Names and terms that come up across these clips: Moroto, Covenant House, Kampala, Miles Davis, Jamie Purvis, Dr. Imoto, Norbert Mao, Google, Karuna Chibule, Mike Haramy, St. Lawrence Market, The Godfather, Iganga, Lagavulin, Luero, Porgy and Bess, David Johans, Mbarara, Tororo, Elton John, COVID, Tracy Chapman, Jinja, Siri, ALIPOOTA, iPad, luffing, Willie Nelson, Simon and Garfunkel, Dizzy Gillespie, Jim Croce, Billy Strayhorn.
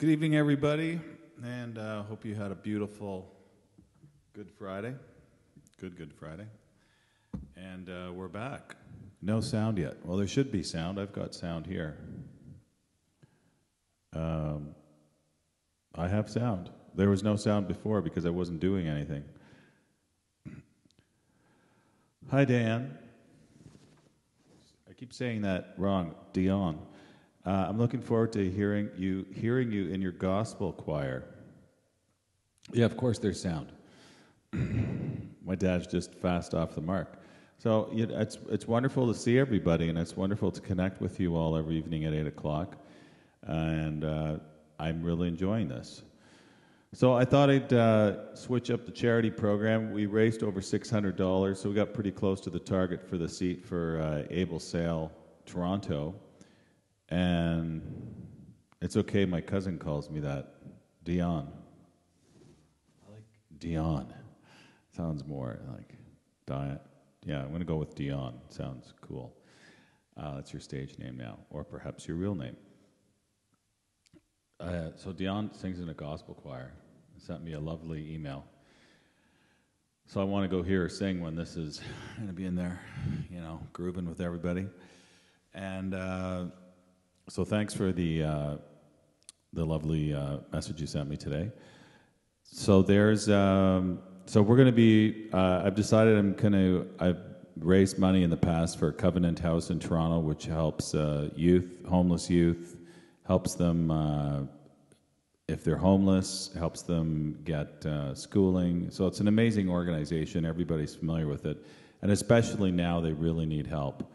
Good evening, everybody, and hope you had a beautiful Good Friday, and we're back. No sound yet. Well, there should be sound. I've got sound here. I have sound. There was no sound before because I wasn't doing anything. Hi, Dan. I keep saying that wrong. Dion. I'm looking forward to hearing you in your gospel choir. Yeah, of course there's sound. My dad's just fast off the mark. So it's wonderful to see everybody, and it's wonderful to connect with you all every evening at 8 o'clock. And I'm really enjoying this. So I thought I'd switch up the charity program. We raised over $600, so we got pretty close to the target for the seat for Able Sail Toronto. And it's okay, my cousin calls me that. Dion. I like Dion. Sounds more like diet. Yeah, I'm going to go with Dion. Sounds cool. That's your stage name now, or perhaps your real name. So Dion sings in a gospel choir. He sent me a lovely email. So I want to go hear her sing when this is going to be in there, you know, grooving with everybody. And so thanks for the lovely message you sent me today. So there's so we're going to be I've decided I've raised money in the past for Covenant House in Toronto, which helps homeless youth, helps them if they're homeless, helps them get schooling. So it's an amazing organization. Everybody's familiar with it, and especially now they really need help.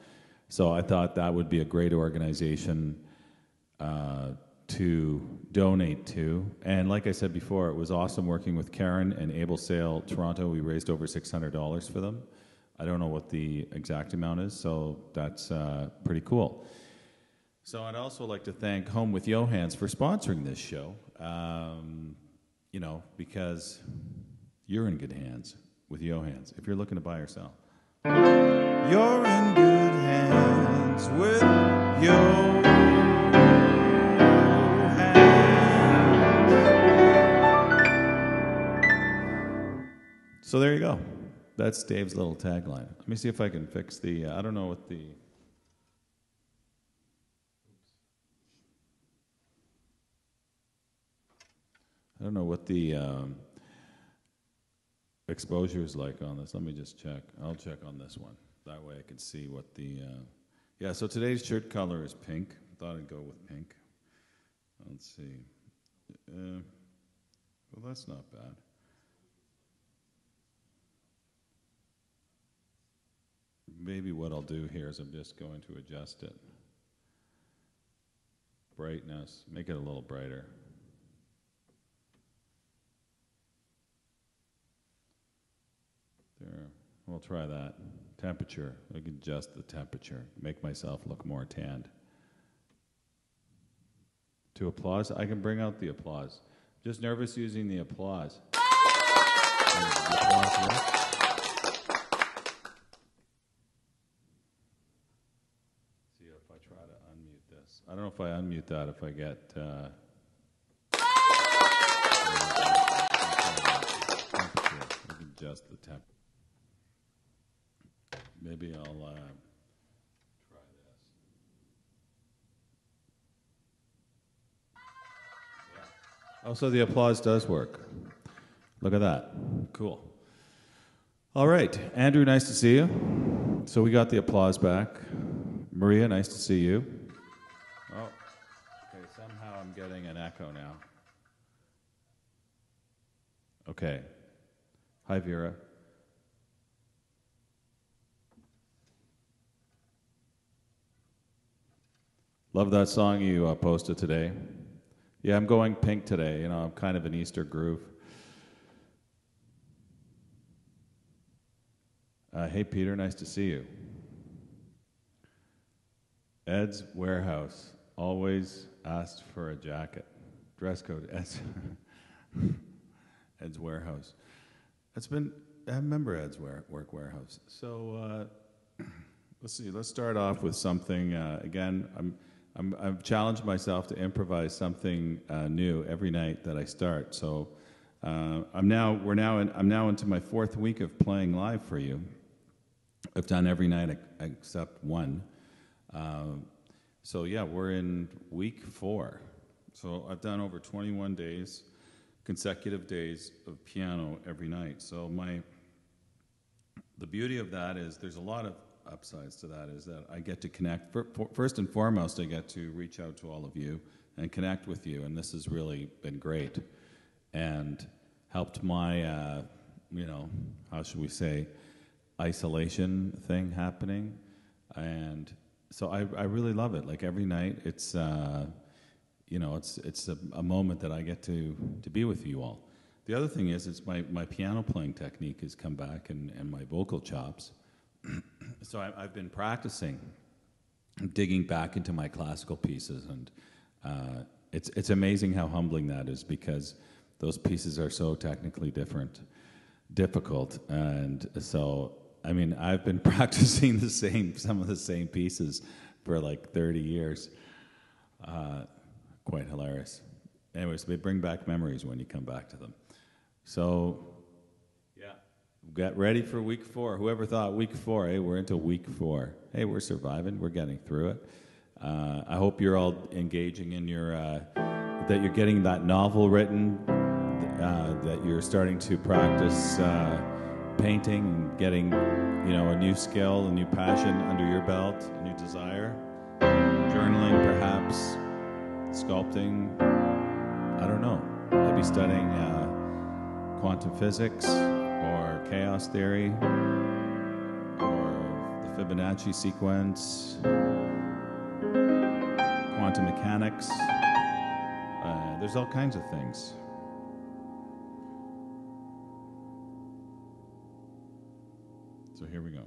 So I thought that would be a great organization to donate to. And like I said before, it was awesome working with Karen and Able Sail Toronto. We raised over $600 for them. I don't know what the exact amount is, so that's pretty cool. So I'd also like to thank Home with Johans for sponsoring this show, you know, because you're in good hands with Johans if you're looking to buy or sell. You're in good hands with your hands. So there you go. That's Dave's little tagline. Let me see if I can fix the, I don't know what the... I don't know what the exposure is like on this. Let me just check. I'll check on this one. That way I can see what the... yeah, so today's shirt color is pink. Thought I'd go with pink. Let's see. Well, that's not bad. Maybe what I'll do here is I'm just going to adjust it. Brightness. Make it a little brighter. There. We'll try that. Temperature. I can adjust the temperature. Make myself look more tanned. To applause? I can bring out the applause. Just nervous using the applause. See if I try to unmute this. I don't know if I unmute that, if I get... I can adjust the temperature. Maybe I'll try this. Yeah. Oh, so the applause does work. Look at that. Cool. All right. Andrew, nice to see you. So we got the applause back. Maria, nice to see you. Oh, okay. Somehow I'm getting an echo now. Okay. Hi, Vera. Love that song you posted today. Yeah, I'm going pink today. You know, I'm kind of an Easter groove. Hey, Peter, nice to see you. Ed's Warehouse always asked for a jacket. Dress code, Ed's, Ed's Warehouse. It's been, I remember Ed's Warehouse. So let's see, let's start off with something. Again, I've challenged myself to improvise something new every night that I start. So I'm now into my fourth week of playing live for you. I've done every night except one. So yeah, we're in week 4. So I've done over 21 days, consecutive days of piano every night. So the beauty of that is there's a lot of upsides to that, is that I get to connect. First and foremost, I get to reach out to all of you and connect with you, and this has really been great and helped my, how should we say, isolation thing happening. And so I really love it. Like every night, it's, it's a moment that I get to be with you all. The other thing is, it's my piano playing technique has come back, and my vocal chops. So I've been practicing, digging back into my classical pieces, and it's amazing how humbling that is, because those pieces are so technically difficult, and so I mean I've been practicing some of the same pieces for like 30 years. Quite hilarious. Anyways, they bring back memories when you come back to them. So. Get ready for week 4. Whoever thought week 4, hey, we're into week 4. Hey, we're surviving. We're getting through it. I hope you're all engaging in your, that you're getting that novel written, that you're starting to practice painting, and getting, a new skill, a new passion under your belt, a new desire, journaling perhaps, sculpting, I don't know, maybe studying quantum physics, or chaos theory, or the Fibonacci sequence, quantum mechanics. There's all kinds of things. So here we go.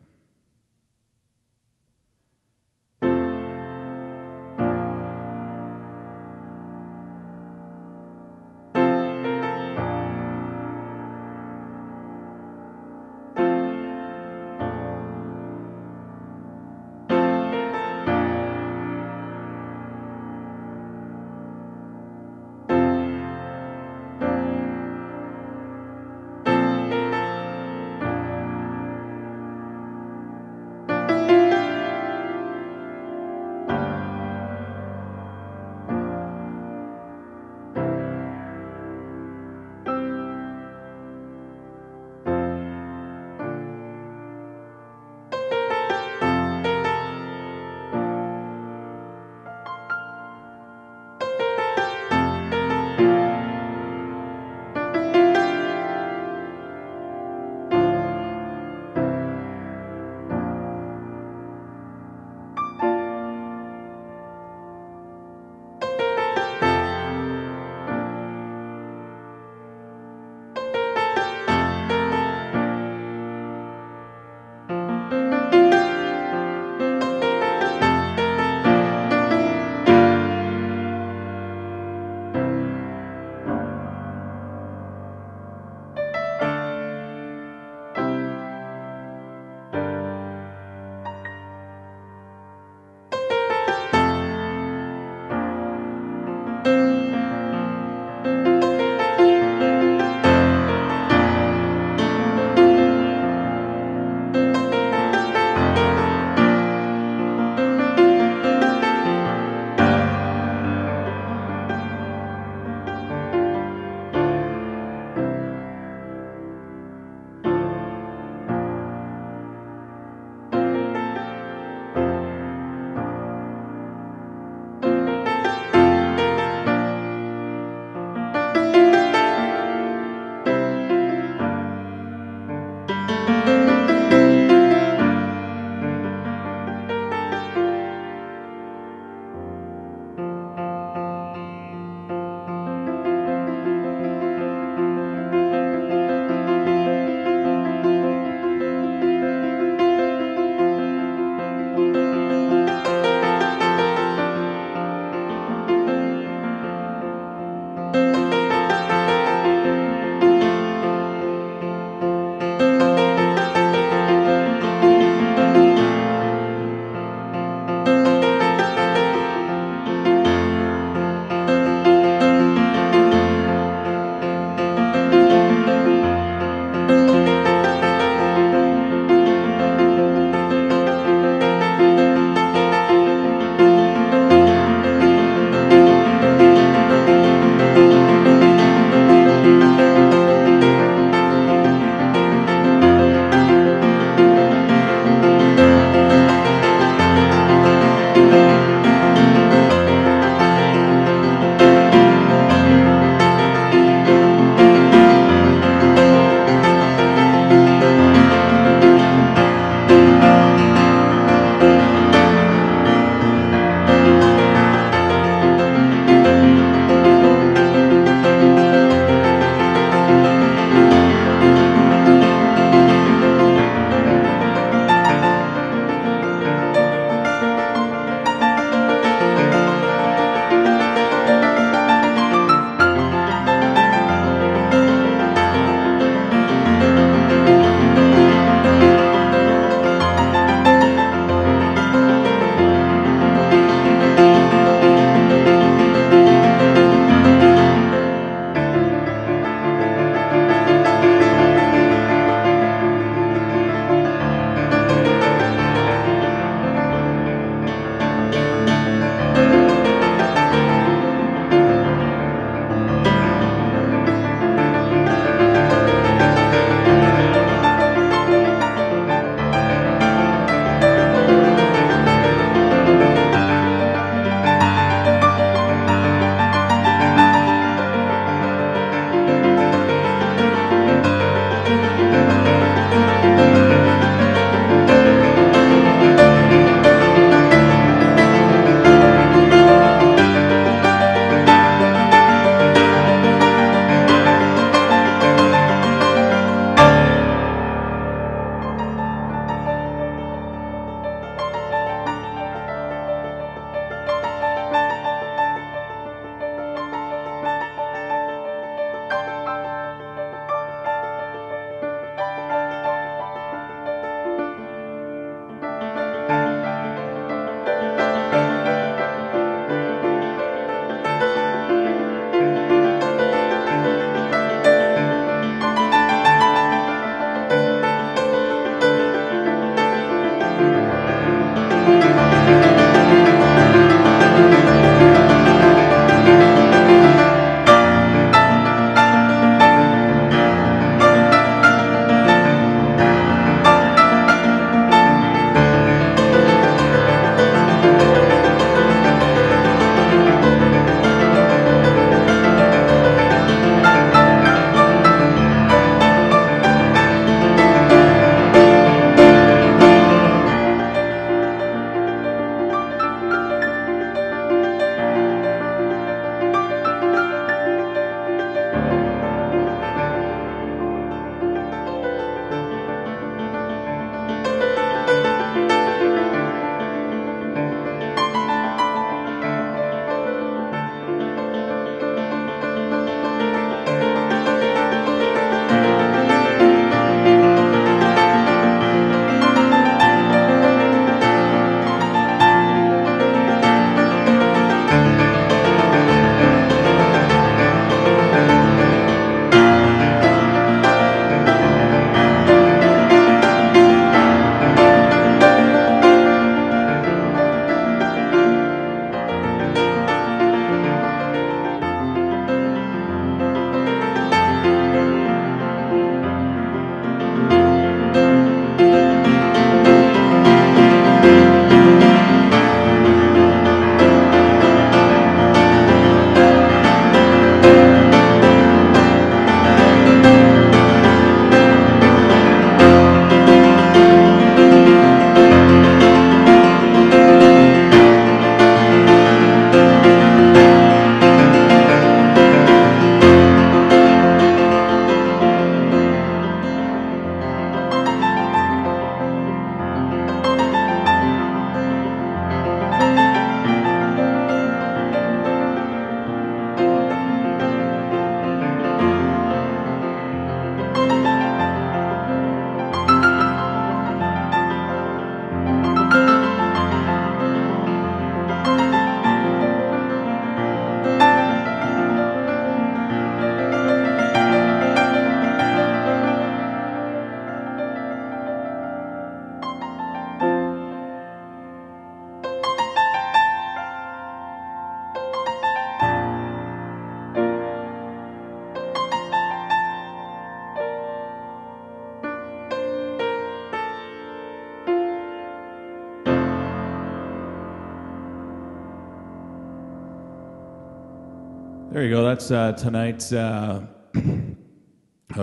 There you go. That's tonight's, how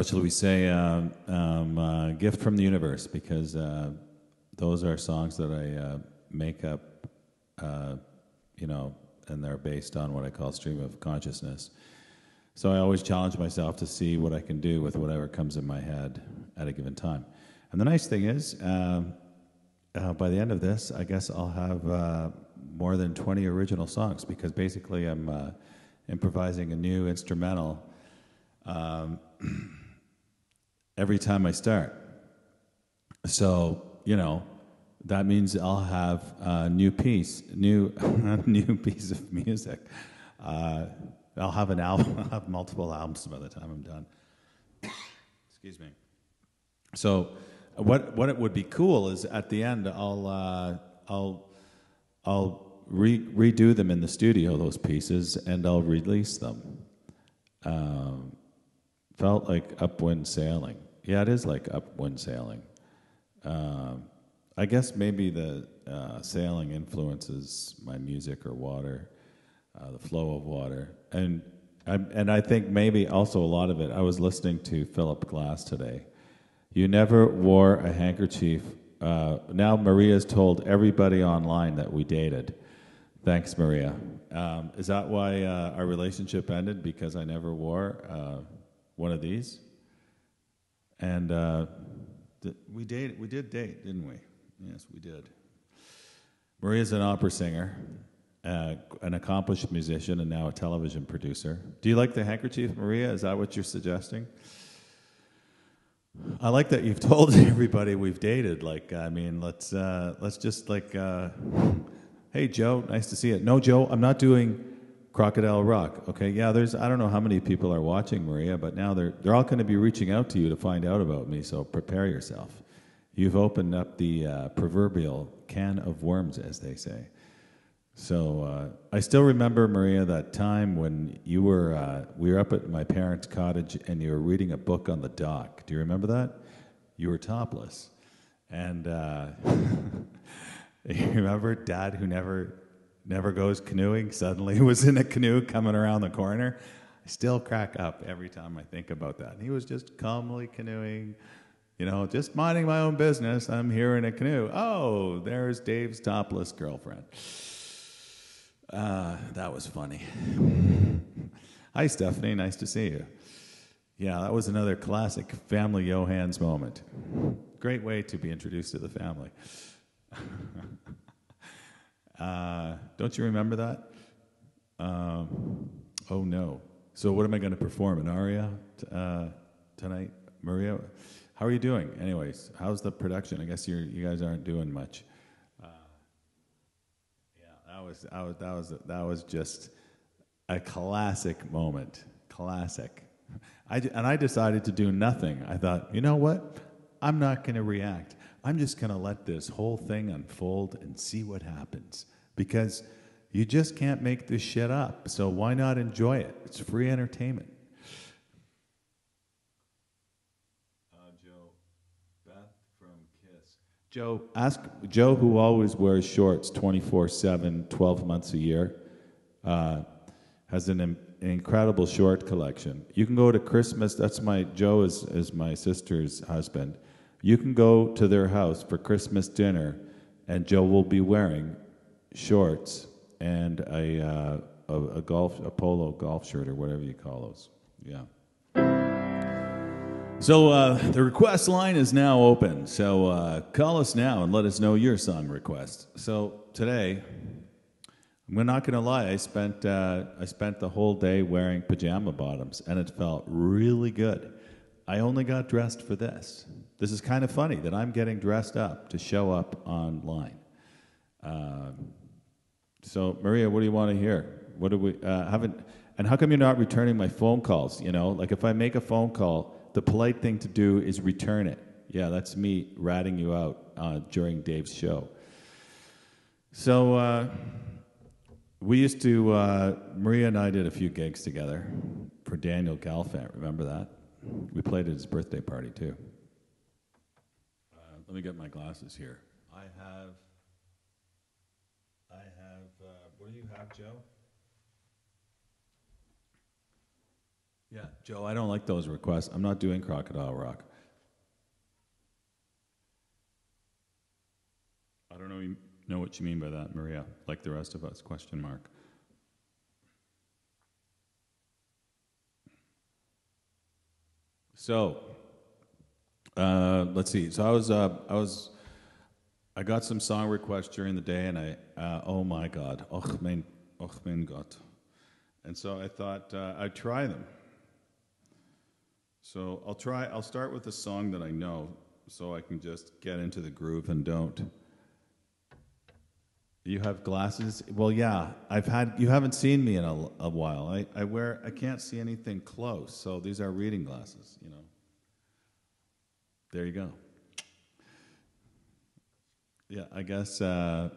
shall we say, gift from the universe, because those are songs that I make up, you know, and they're based on what I call stream of consciousness. So I always challenge myself to see what I can do with whatever comes in my head at a given time. And the nice thing is, by the end of this, I guess I'll have more than 20 original songs, because basically I'm improvising a new instrumental every time I start. So, you know, that means I'll have a new piece of music. I'll have an album. I'll have multiple albums by the time I'm done. Excuse me. So, what it would be cool is at the end I'll redo them in the studio, those pieces, and I'll release them. Felt like upwind sailing. Yeah, it is like upwind sailing. I guess maybe the sailing influences my music, or water, the flow of water, and I think maybe also a lot of it. I was listening to Philip Glass today. You never wore a handkerchief. Now Maria's told everybody online that we dated. Thanks, Maria. Is that why our relationship ended? Because I never wore one of these? And we did date, didn't we? Yes, we did. Maria's an opera singer, an accomplished musician, and now a television producer. Do you like the handkerchief, Maria? Is that what you're suggesting? I like that you've told everybody we've dated. Like, I mean, let's just like, hey Joe, nice to see you. No, Joe, I'm not doing Crocodile Rock. Okay, yeah, there's I don't know how many people are watching, Maria, but now they're all going to be reaching out to you to find out about me. So prepare yourself. You've opened up the proverbial can of worms, as they say. So I still remember, Maria, that time when you were we were up at my parents' cottage and you were reading a book on the dock. Do you remember that? You were topless, and you remember Dad, who never goes canoeing, suddenly was in a canoe coming around the corner. I still crack up every time I think about that. And he was just calmly canoeing, you know, just minding my own business. I'm here in a canoe. Oh, there's Dave's topless girlfriend. That was funny. Hi, Stephanie. Nice to see you. Yeah, that was another classic family Johans moment. Great way to be introduced to the family. Don't you remember that? Oh, no. So what am I going to perform? An aria tonight? Maria, how are you doing? Anyways, how's the production? I guess you guys aren't doing much. That was just a classic moment. Classic. I decided to do nothing. I thought, you know what? I'm not going to react. I'm just going to let this whole thing unfold and see what happens. Because you just can't make this shit up. So why not enjoy it? It's free entertainment. Joe, ask Joe, who always wears shorts 24/7, 12 months a year, has an incredible short collection. You can go to Christmas. That's my Joe is my sister's husband. You can go to their house for Christmas dinner, and Joe will be wearing shorts and a polo golf shirt, or whatever you call those. Yeah. So the request line is now open, so call us now and let us know your song request. So today, I'm not going to lie, I spent the whole day wearing pajama bottoms, and it felt really good. I only got dressed for this. This is kind of funny that I'm getting dressed up to show up online. So Maria, what do you want to hear? What do we haven't? And how come you're not returning my phone calls? You know, like if I make a phone call, the polite thing to do is return it. Yeah, that's me ratting you out during Dave's show. So we used to, Maria and I did a few gigs together for Daniel Galfant, remember that? We played at his birthday party too. Let me get my glasses here. I have, what do you have, Joe? Yeah, Joe, I don't like those requests. I'm not doing Crocodile Rock. I don't know what you mean by that, Maria. Like the rest of us, question mark. So, let's see. So I got some song requests during the day, and oh my God, oh mein Gott. And so I thought I'd try them. So I'll start with a song that I know so I can just get into the groove and don't. You have glasses? Well, yeah. You haven't seen me in a while. I can't see anything close, so these are reading glasses, you know. There you go. Yeah, I guess that's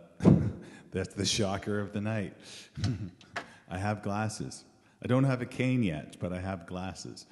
the shocker of the night. I have glasses. I don't have a cane yet, but I have glasses.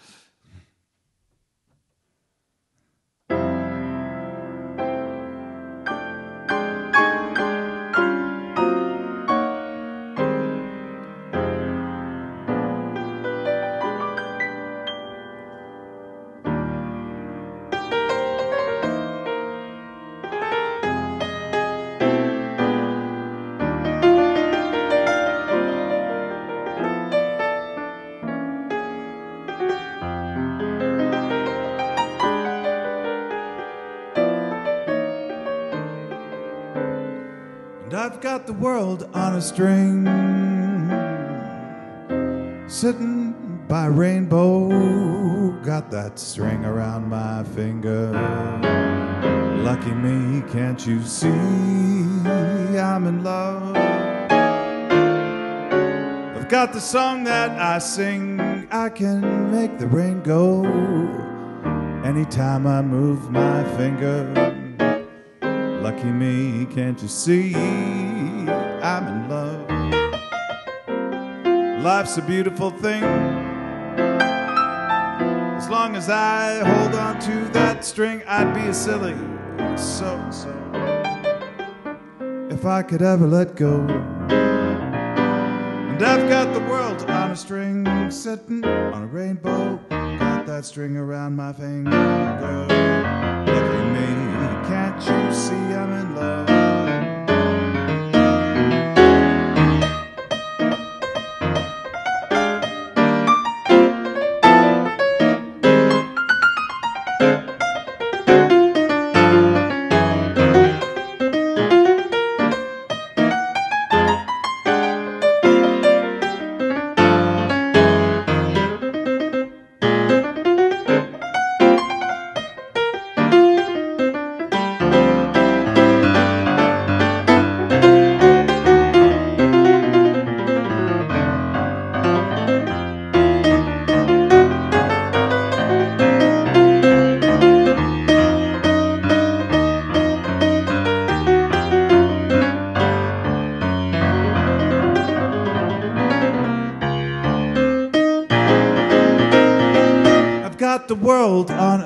The world on a string, sitting by rainbow, got that string around my finger. Lucky me, can't you see I'm in love? I've got the song that I sing, I can make the rain go anytime I move my finger. Lucky me, can't you see I'm in love? Life's a beautiful thing, as long as I hold on to that string. I'd be a silly so-and-so if I could ever let go. And I've got the world on a string, sitting on a rainbow, got that string around my finger. Lucky me, can't you see I'm in love?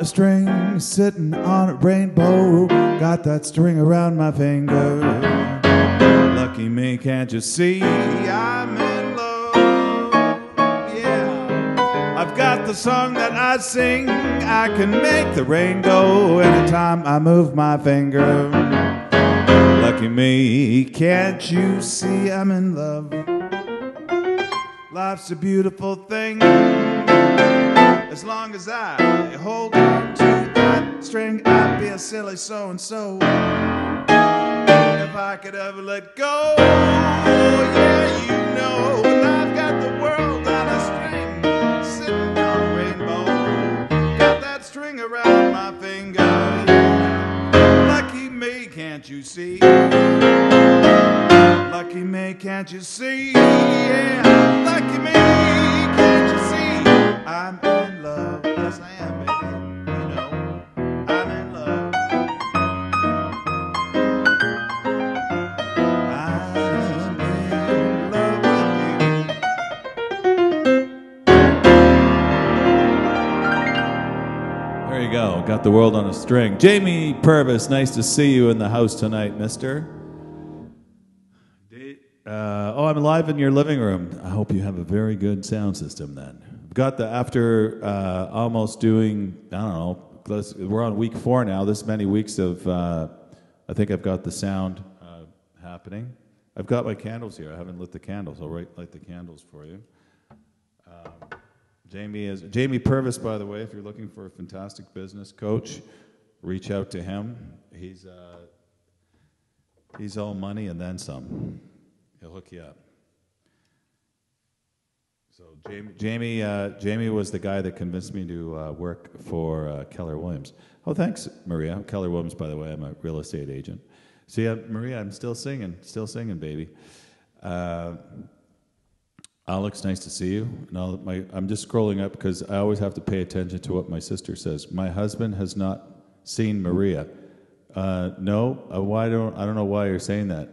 String sitting on a rainbow, got that string around my finger. Lucky me, can't you see I'm in love? Yeah, I've got the song that I sing, I can make the rain go anytime I move my finger. Lucky me, can't you see I'm in love? Life's a beautiful thing, as long as I hold on to that string. I'd be a silly so-and-so if I could ever let go. Yeah, you know, and I've got the world on a string, sitting on a rainbow, got that string around my finger. Lucky me, can't you see? Lucky me, can't you see? Yeah, lucky me, can't you see? I'm in love, yes I am, baby, you know, I'm in love. I'm in love with you. There you go, got the world on a string. Jamie Purvis, nice to see you in the house tonight, mister. I'm live in your living room. I hope you have a very good sound system then. got the, after almost doing, I don't know, we're on week 4 now, this many weeks of, I think I've got the sound happening. I've got my candles here. I haven't lit the candles. I'll light the candles for you. Jamie Purvis, by the way, if you're looking for a fantastic business coach, reach out to him. He's all money and then some. He'll hook you up. So Jamie was the guy that convinced me to work for Keller Williams. Oh, thanks, Maria. Keller Williams, by the way, I'm a real estate agent. See, Maria, I'm still singing, baby. Alex, nice to see you. No, I'm just scrolling up because I always have to pay attention to what my sister says. My husband has not seen Maria. I don't know why you're saying that.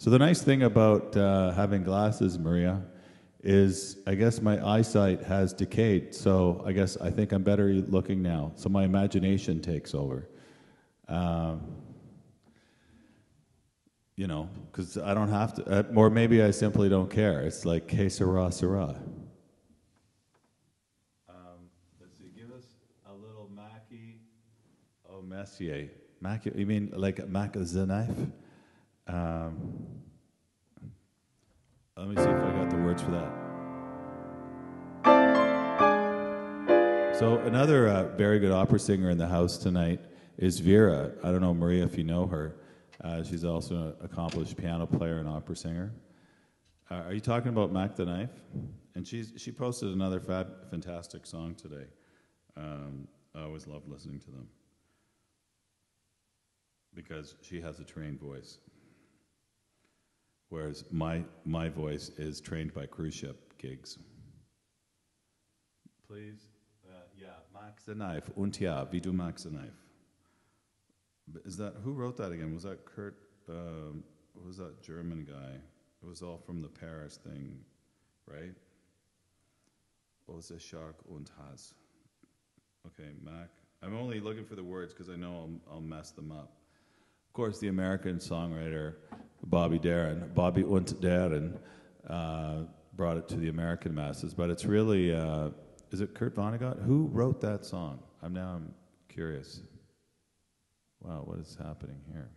So the nice thing about having glasses, Maria, is I guess my eyesight has decayed. So I think I'm better looking now. So my imagination takes over. You know, because I don't have to, or maybe I simply don't care. It's like, que sera, sera. Let's see, give us a little Mackie au Messier. Mackie, you mean like Mac is the knife? Let me see if I got the words for that. So another very good opera singer in the house tonight is Vera. I don't know, Maria, if you know her. She's also an accomplished piano player and opera singer. Are you talking about Mac the Knife? And she posted another fantastic song today. I always love listening to them because she has a trained voice, whereas my voice is trained by cruise ship gigs. Please, yeah, Mac the Knife, und ja, wie du magst the Knife. Is that, who wrote that again? Was that Kurt, what was that German guy? It was all from the Paris thing, right? Ose, Shark, und Haas. Okay, Mac. I'm only looking for the words because I know I'll mess them up. Of course, the American songwriter, Bobby und Darin, brought it to the American masses, but it's really, is it Kurt Vonnegut? Who wrote that song? I'm curious. Wow, what is happening here?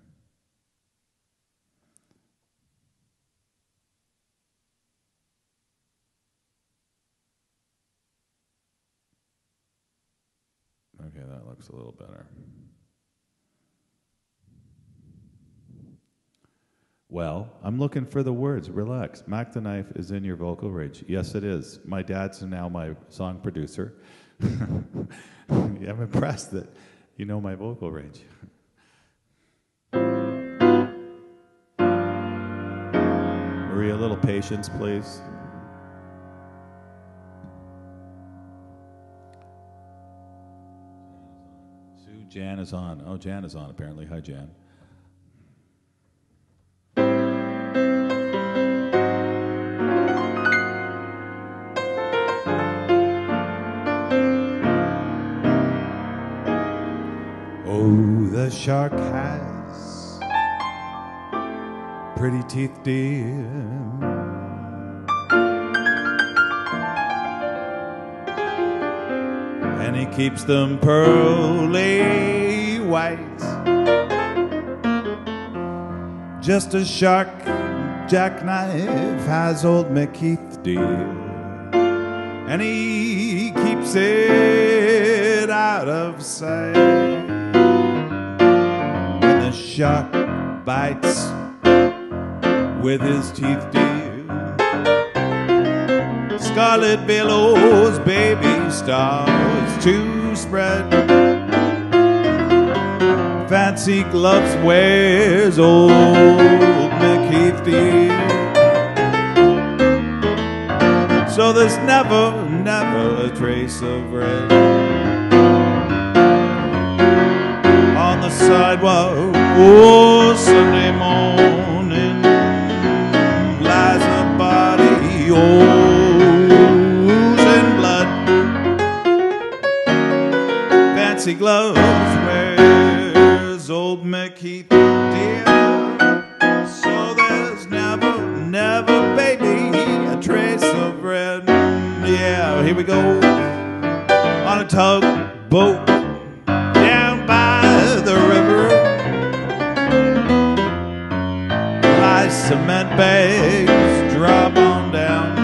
Okay, that looks a little better. Well, I'm looking for the words. Relax. Mac the Knife is in your vocal range. Yes, it is. My dad's now my song producer. I'm impressed that you know my vocal range. Maria, a little patience, please. Sue, Jan is on. Oh, Jan is on, apparently. Hi, Jan. Oh, the shark has pretty teeth, dear. And he keeps them pearly white, just as shark jackknife has old McKeith, dear. And he keeps it out of sight. And the shark bites with his teeth, dear. Scarlet billows, baby, stars to spread. Fancy gloves wears old McKeith, dear. So there's never, never a trace of red on the sidewalk. Oh, Sunday morning lies a body, oh, gloves wears old McKeith, dear. So there's never, never, baby, a trace of red. we go on a tugboat down by the river. Lies cement bags drop on down.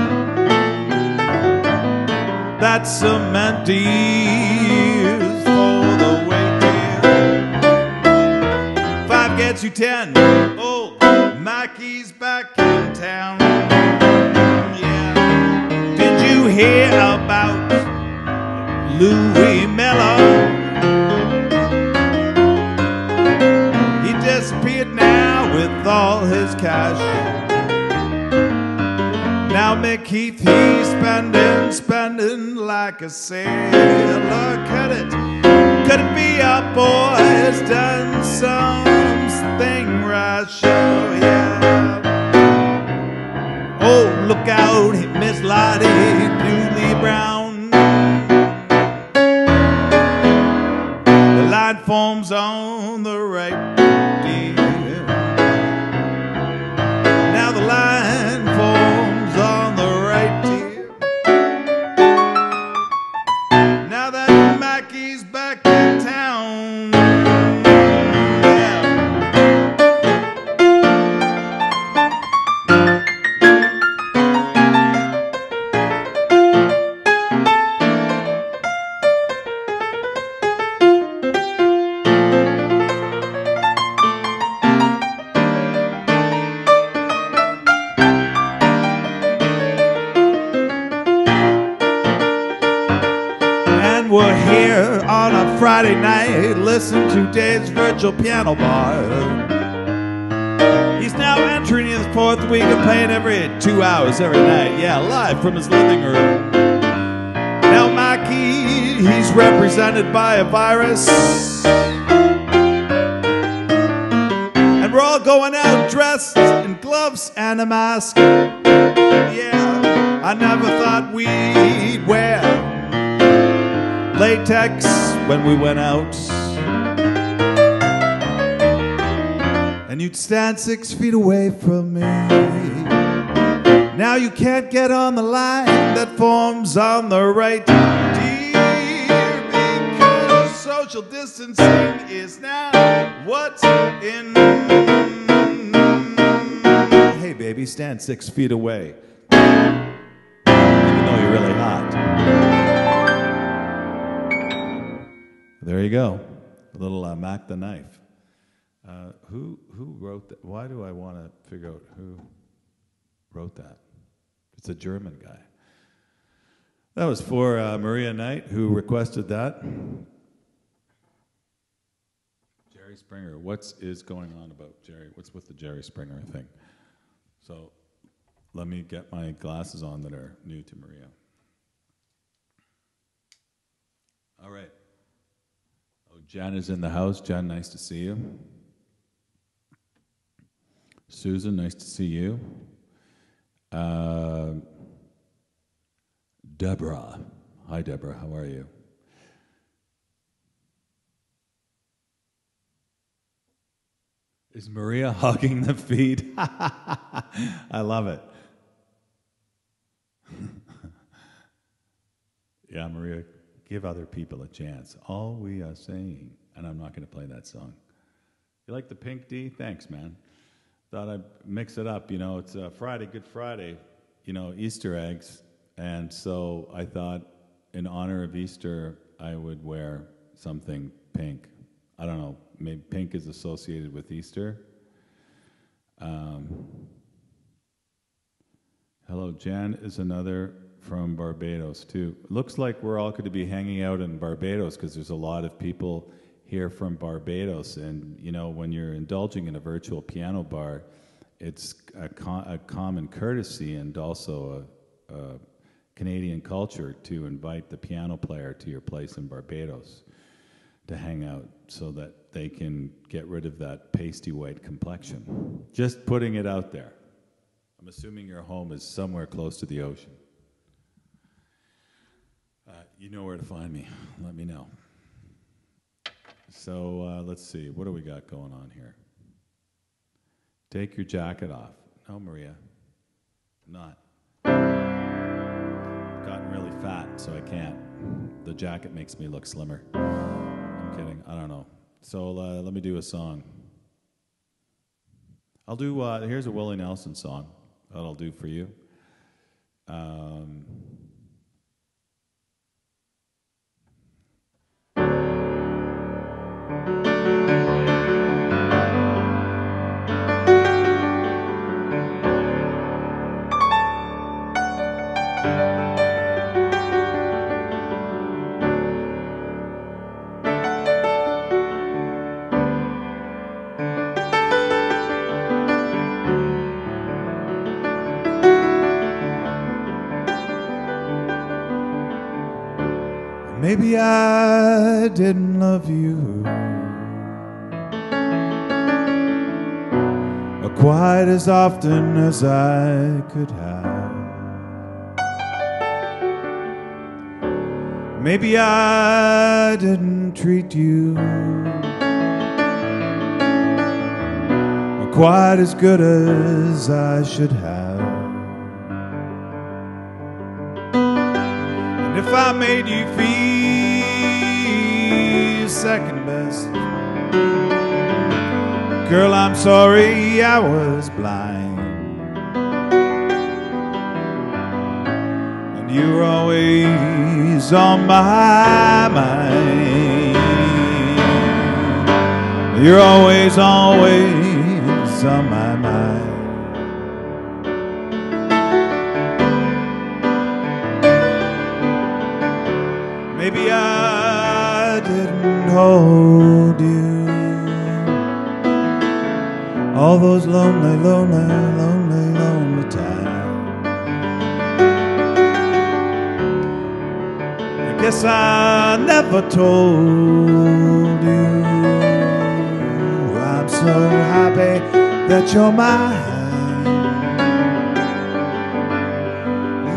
That cement is for the waiting. 5 gets you 10. Oh, Mikey's back in town. Yeah. Did you hear about Louis Miller? He disappeared now with all his cash. Now McKeith, he's spending like a sailor. Could it be our boy has done something rash? Oh, yeah. Oh, look out, Miss Lottie Dooley Brown. The line forms on the right, dear. Now the line forms on the right, dear. Now that Mackey's back in town. Friday night, listen to Dave's virtual piano bar. He's now entering his 4th week of playing every 2 hours every night. Yeah, live from his living room. Now Mikey, he's represented by a virus. And we're all going out dressed in gloves and a mask. Yeah, I never thought we'd wear latex when we went out, and you'd stand 6 feet away from me. Now you can't get on the line that forms on the right, dear, because social distancing is now what's in. Hey baby, stand 6 feet away, even though you're really hot. There you go, a little Mac the Knife. Who wrote that? Why do I want to figure out who wrote that? It's a German guy. That was for Maria Knight, who requested that. Jerry Springer. What is going on about Jerry? What's with the Jerry Springer thing? So let me get my glasses on that are new to Maria. All right. Jan is in the house. Jan, nice to see you. Susan, nice to see you. Deborah. Hi, Deborah. How are you? Is Maria hugging the feed? I love it. Yeah, Maria. Give other people a chance. All we are saying, and I'm not going to play that song. You like the Pink D? Thanks, man. Thought I'd mix it up. You know, it's Friday, Good Friday, you know, Easter eggs. And so I thought in honor of Easter, I would wear something pink. I don't know, maybe pink is associated with Easter. Hello, Jan is another from Barbados too. Looks like we're all going to be hanging out in Barbados because there's a lot of people here from Barbados, and you know, when you're indulging in a virtual piano bar, it's a common courtesy and also a Canadian culture to invite the piano player to your place in Barbados to hang out so that they can get rid of that pasty white complexion. Just putting it out there. I'm assuming your home is somewhere close to the ocean. You know where to find me. Let me know. So let's see. What do we got going on here? Take your jacket off. No, Maria. Not. gotten really fat, so I can't. The jacket makes me look slimmer. I'm kidding. I don't know. So let me do a song. I'll do, here's a Willie Nelson song that I'll do for you. Maybe I didn't love you quite as often as I could have. Maybe I didn't treat you quite as good as I should have. And if I made you feel second best, girl, I'm sorry I was blind. And you were always on my mind. You're always, always on my mind. Hold you all those lonely, lonely, lonely, lonely times. I guess I never told you I'm so happy that you're mine.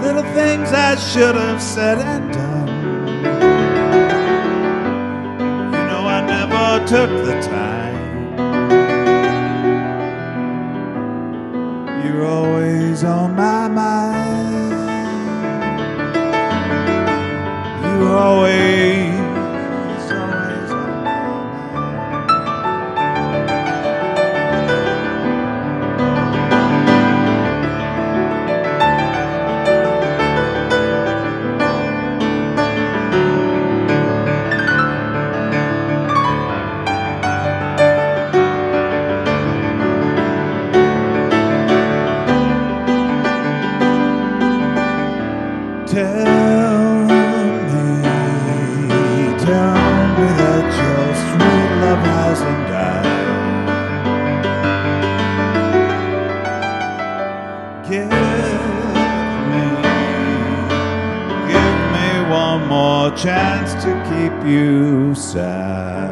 Little things I should have said and done, took the time. You're always on my mind. You're always, always on chance to keep you satisfied.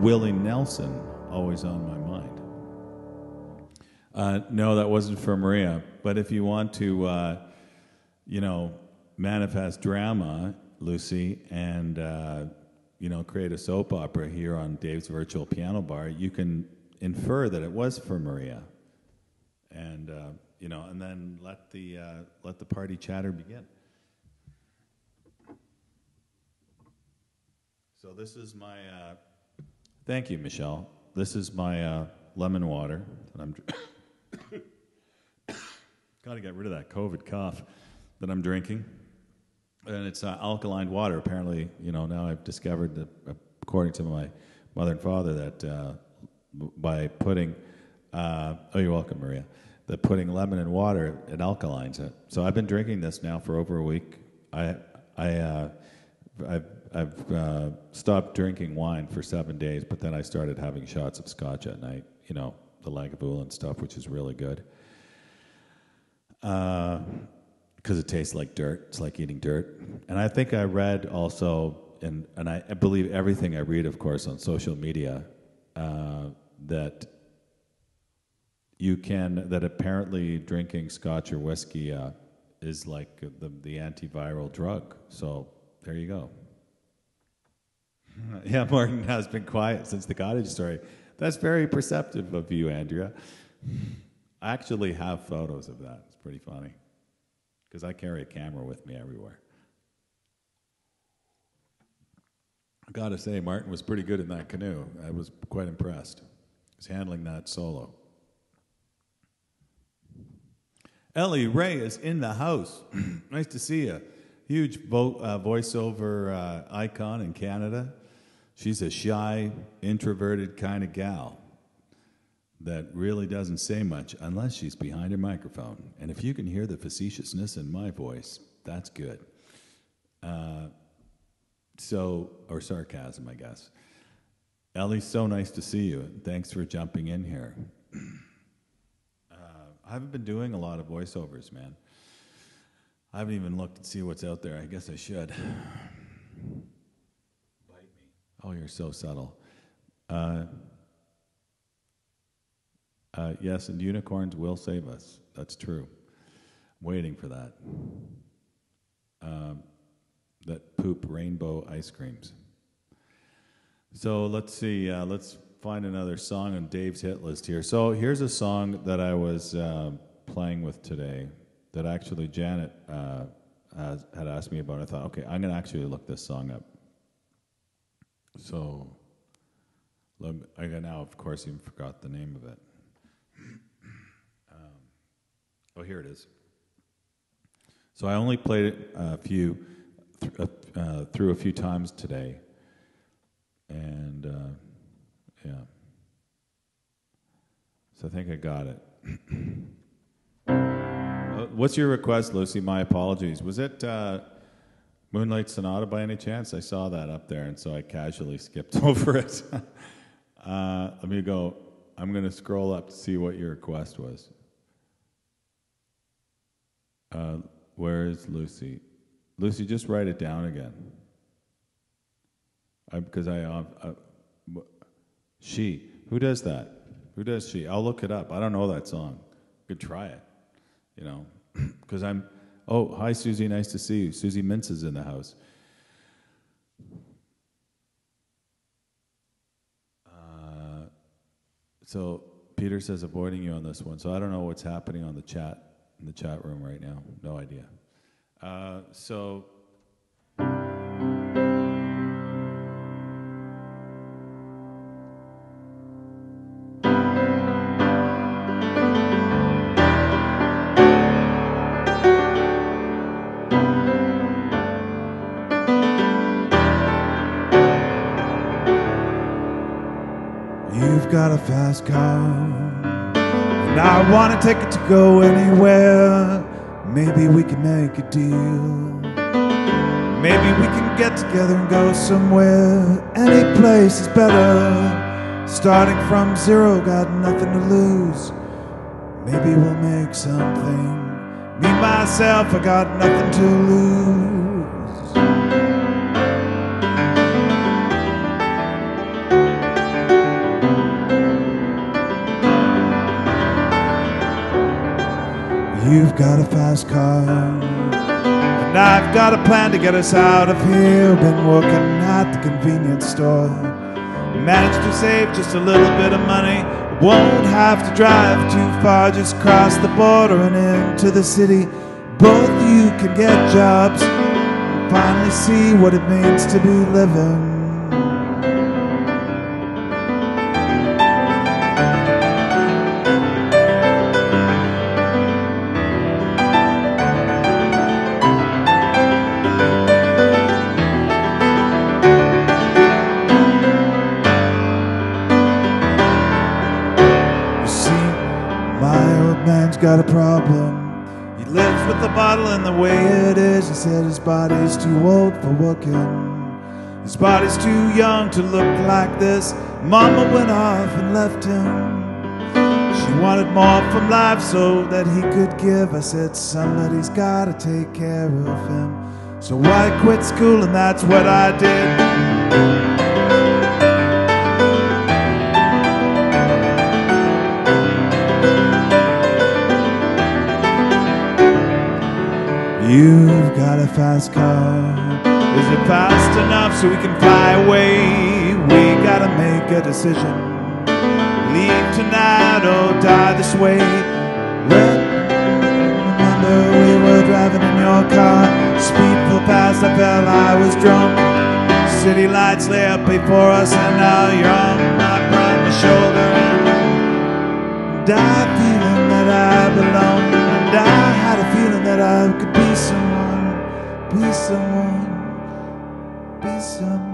Willie Nelson, always on my mind. No, that wasn't for Maria. But if you want to, you know, manifest drama, Lucy, and, you know, create a soap opera here on Dave's Virtual Piano Bar, you can infer that it was for Maria. And, you know, and then let the party chatter begin. So this is my, thank you, Michelle. This is my lemon water that I'm drinking. Gotta get rid of that COVID cough that I'm drinking. And it's alkaline water. Apparently, you know, now I've discovered that, according to my mother and father, that by putting, oh, you're welcome, Maria, that putting lemon in water, it alkalines it. So I've been drinking this now for over a week. I've stopped drinking wine for 7 days, but then I started having shots of scotch at night, you know, the Lagavulin and stuff, which is really good. Because it tastes like dirt. It's like eating dirt. And I think I read also, and I believe everything I read, of course, on social media, that you can, that apparently drinking scotch or whiskey is like the antiviral drug. So there you go. Yeah, Martin has been quiet since the cottage story. That's very perceptive of you, Andrea. I actually have photos of that. It's pretty funny. Because I carry a camera with me everywhere. I gotta say, Martin was pretty good in that canoe. I was quite impressed. He was handling that solo. Ellie Ray is in the house. Nice to see you. Huge voiceover icon in Canada. She's a shy, introverted kind of gal that really doesn't say much unless she's behind her microphone. And if you can hear the facetiousness in my voice, that's good. Or sarcasm, I guess. Ellie, so nice to see you. Thanks for jumping in here. I haven't been doing a lot of voiceovers, man. I haven't even looked to see what's out there. I guess I should. Bite me. Oh, you're so subtle. Yes, and unicorns will save us. That's true. I'm waiting for that. That poop rainbow ice creams. So let's see. Let's find another song on Dave's hit list here. So here's a song that I was playing with today that actually Janet had asked me about. I thought, okay, I'm going to actually look this song up. So I now, of course, even forgot the name of it. Oh, here it is. So I only played it through a few times today, and yeah. So I think I got it. What's your request, Lucy? My apologies. Was it Moonlight Sonata by any chance? I saw that up there, and so I casually skipped over it. Let me go. I'm going to scroll up to see what your request was. Where is Lucy? Lucy, just write it down again. Because she. Who does that? Who does she? I'll look it up. I don't know that song. Could try it, you know. Because oh, hi, Susie. Nice to see you. Susie Mintz is in the house. So Peter says avoiding you on this one. So I don't know what's happening on the chat, in the chat room right now. No idea. So you've got a fast car, and I want to take it to go anywhere. Maybe we can make a deal. Maybe we can get together and go somewhere. Any place is better. Starting from zero, got nothing to lose. Maybe we'll make something. Me, myself, I got nothing to lose. You've got a fast car, and I've got a plan to get us out of here. Been working at the convenience store, managed to save just a little bit of money. Won't have to drive too far, just cross the border and into the city. Both you can get jobs, finally see what it means to be living. Got a problem. He lives with the bottle and the way it is. He said his body's too old for working. His body's too young to look like this. Mama went off and left him. She wanted more from life so that he could give. I said somebody's gotta take care of him. So I quit school and that's what I did. fast car? Is it fast enough so we can fly away? We gotta make a decision. Leave tonight or die this way. Look, remember we were driving in your car. Speed flew past, I felt I was drunk. City lights lay up before us, and now you're on my prime shoulder. And I feeling that I belong, and I had a feeling that I could be someone, be someone, be someone.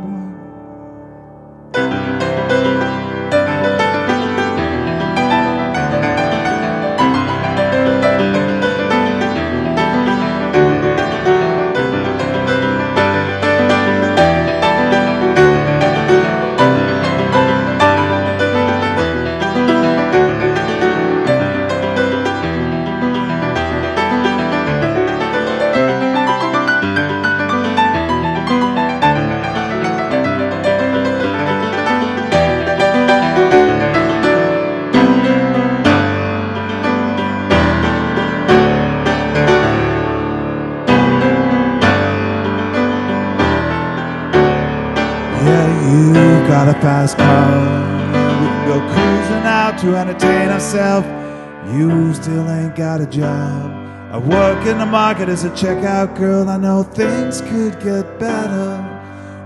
Got a fast car, we can go cruising out to entertain ourselves. You still ain't got a job. I work in the market as a checkout girl. I know things could get better.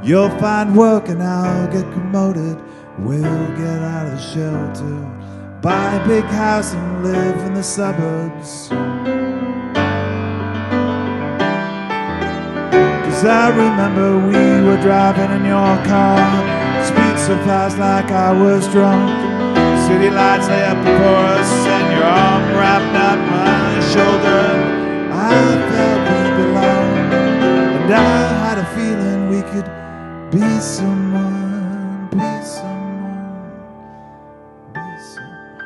You'll find work and I'll get promoted. We'll get out of the shelter, buy a big house and live in the suburbs. 'Cause I remember we were driving in your car. Speed so fast like I was drunk. City lights lay up before us, and your arm wrapped up my shoulder. I felt we belonged, and I had a feeling we could be someone, be someone, be someone.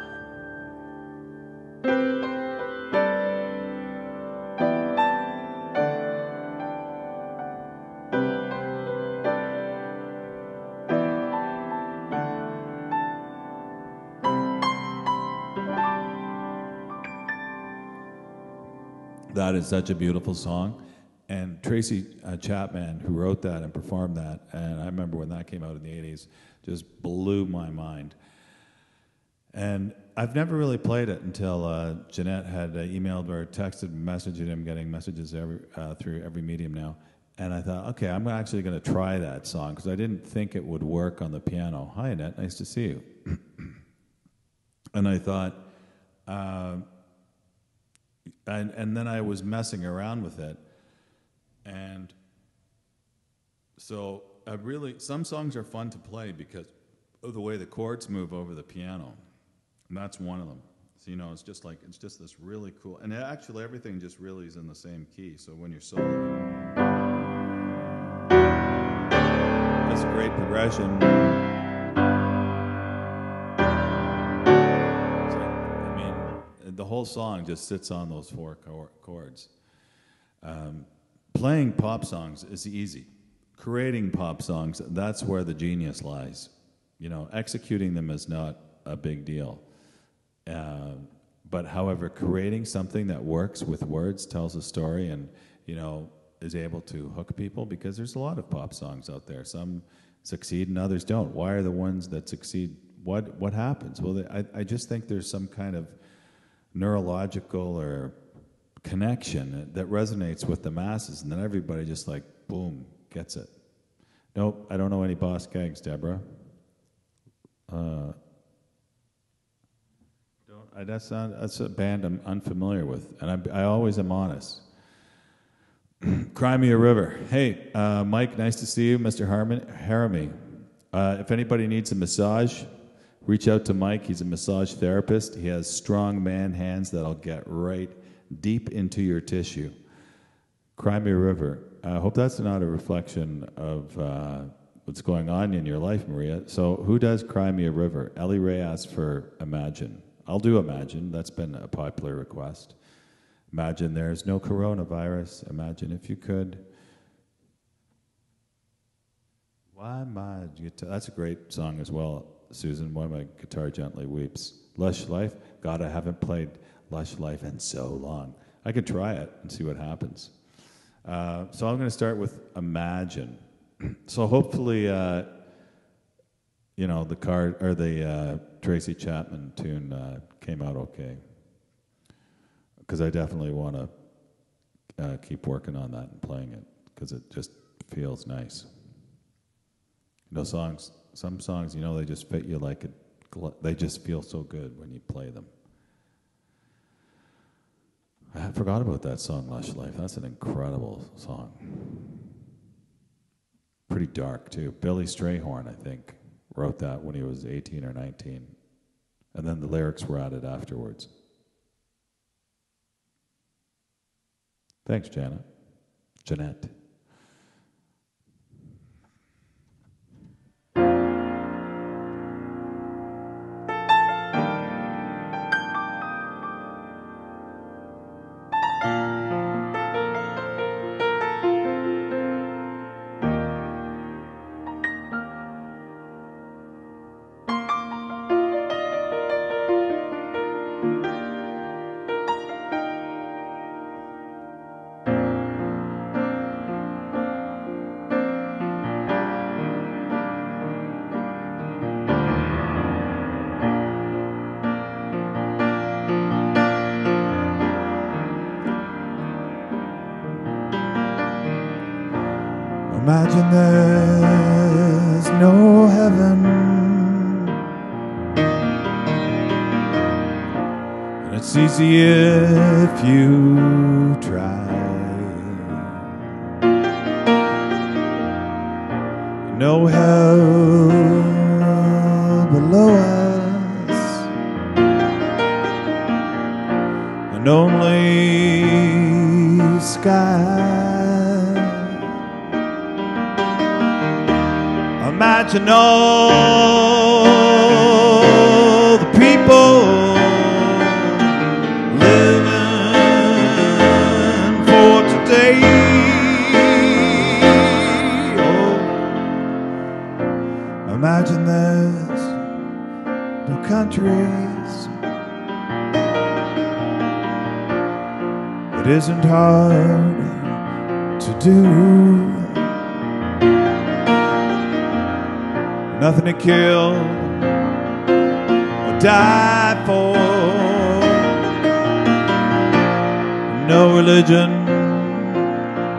That is such a beautiful song. And Tracy Chapman, who wrote that and performed that, and I remember when that came out in the 80s, just blew my mind. And I've never really played it until Jeanette had emailed or texted, messaged him, getting messages through every medium now. And I thought, okay, I'm actually going to try that song, because I didn't think it would work on the piano. Hi, Annette, nice to see you. And I thought... And then I was messing around with it, and so I really, some songs are fun to play because of the way the chords move over the piano, and that's one of them. So, you know, it's just like, it's just this really cool, and actually everything just really is in the same key, so when you're soloing, that's a great progression. The whole song just sits on those four chords. Playing pop songs is easy. Creating pop songs, that's where the genius lies. You know, executing them is not a big deal. But however, creating something that works with words, tells a story, and, you know, is able to hook people, because there's a lot of pop songs out there. Some succeed and others don't. Why are the ones that succeed? What happens? Well, I just think there's some kind of neurological or connection that resonates with the masses, and then everybody just like, boom, gets it. Nope, I don't know any Boss Gags, Deborah. That's a band I'm unfamiliar with, and I always am honest. Cry Me a River. Hey, Mike, nice to see you. Mr. Haramy. If anybody needs a massage, reach out to Mike. He's a massage therapist. He has strong man hands that'll get right deep into your tissue. Cry Me a River. I hope that's not a reflection of what's going on in your life, Maria. So who does Cry Me a River? Ellie Ray asked for Imagine. I'll do Imagine. That's been a popular request. Imagine there's no coronavirus. Imagine if you could. Why my guitar? That's a great song as well. Susan, why my guitar gently weeps. Lush Life? God, I haven't played Lush Life in so long. I could try it and see what happens. So I'm going to start with Imagine. So hopefully, you know, the card or the Tracy Chapman tune came out okay, because I definitely want to keep working on that and playing it because it just feels nice. You know, songs. Some songs, you know, they just fit you like a. They just feel so good when you play them. I forgot about that song, Lush Life. That's an incredible song. Pretty dark, too. Billy Strayhorn, I think, wrote that when he was 18 or 19. And then the lyrics were added afterwards. Thanks, Janet. Jeanette. Imagine there's no heaven, and it's easy if you try. No hell below us, and only sky. Imagine all the people living for today. Oh, imagine there's no countries. It isn't hard to do. Nothing to kill or die for. No religion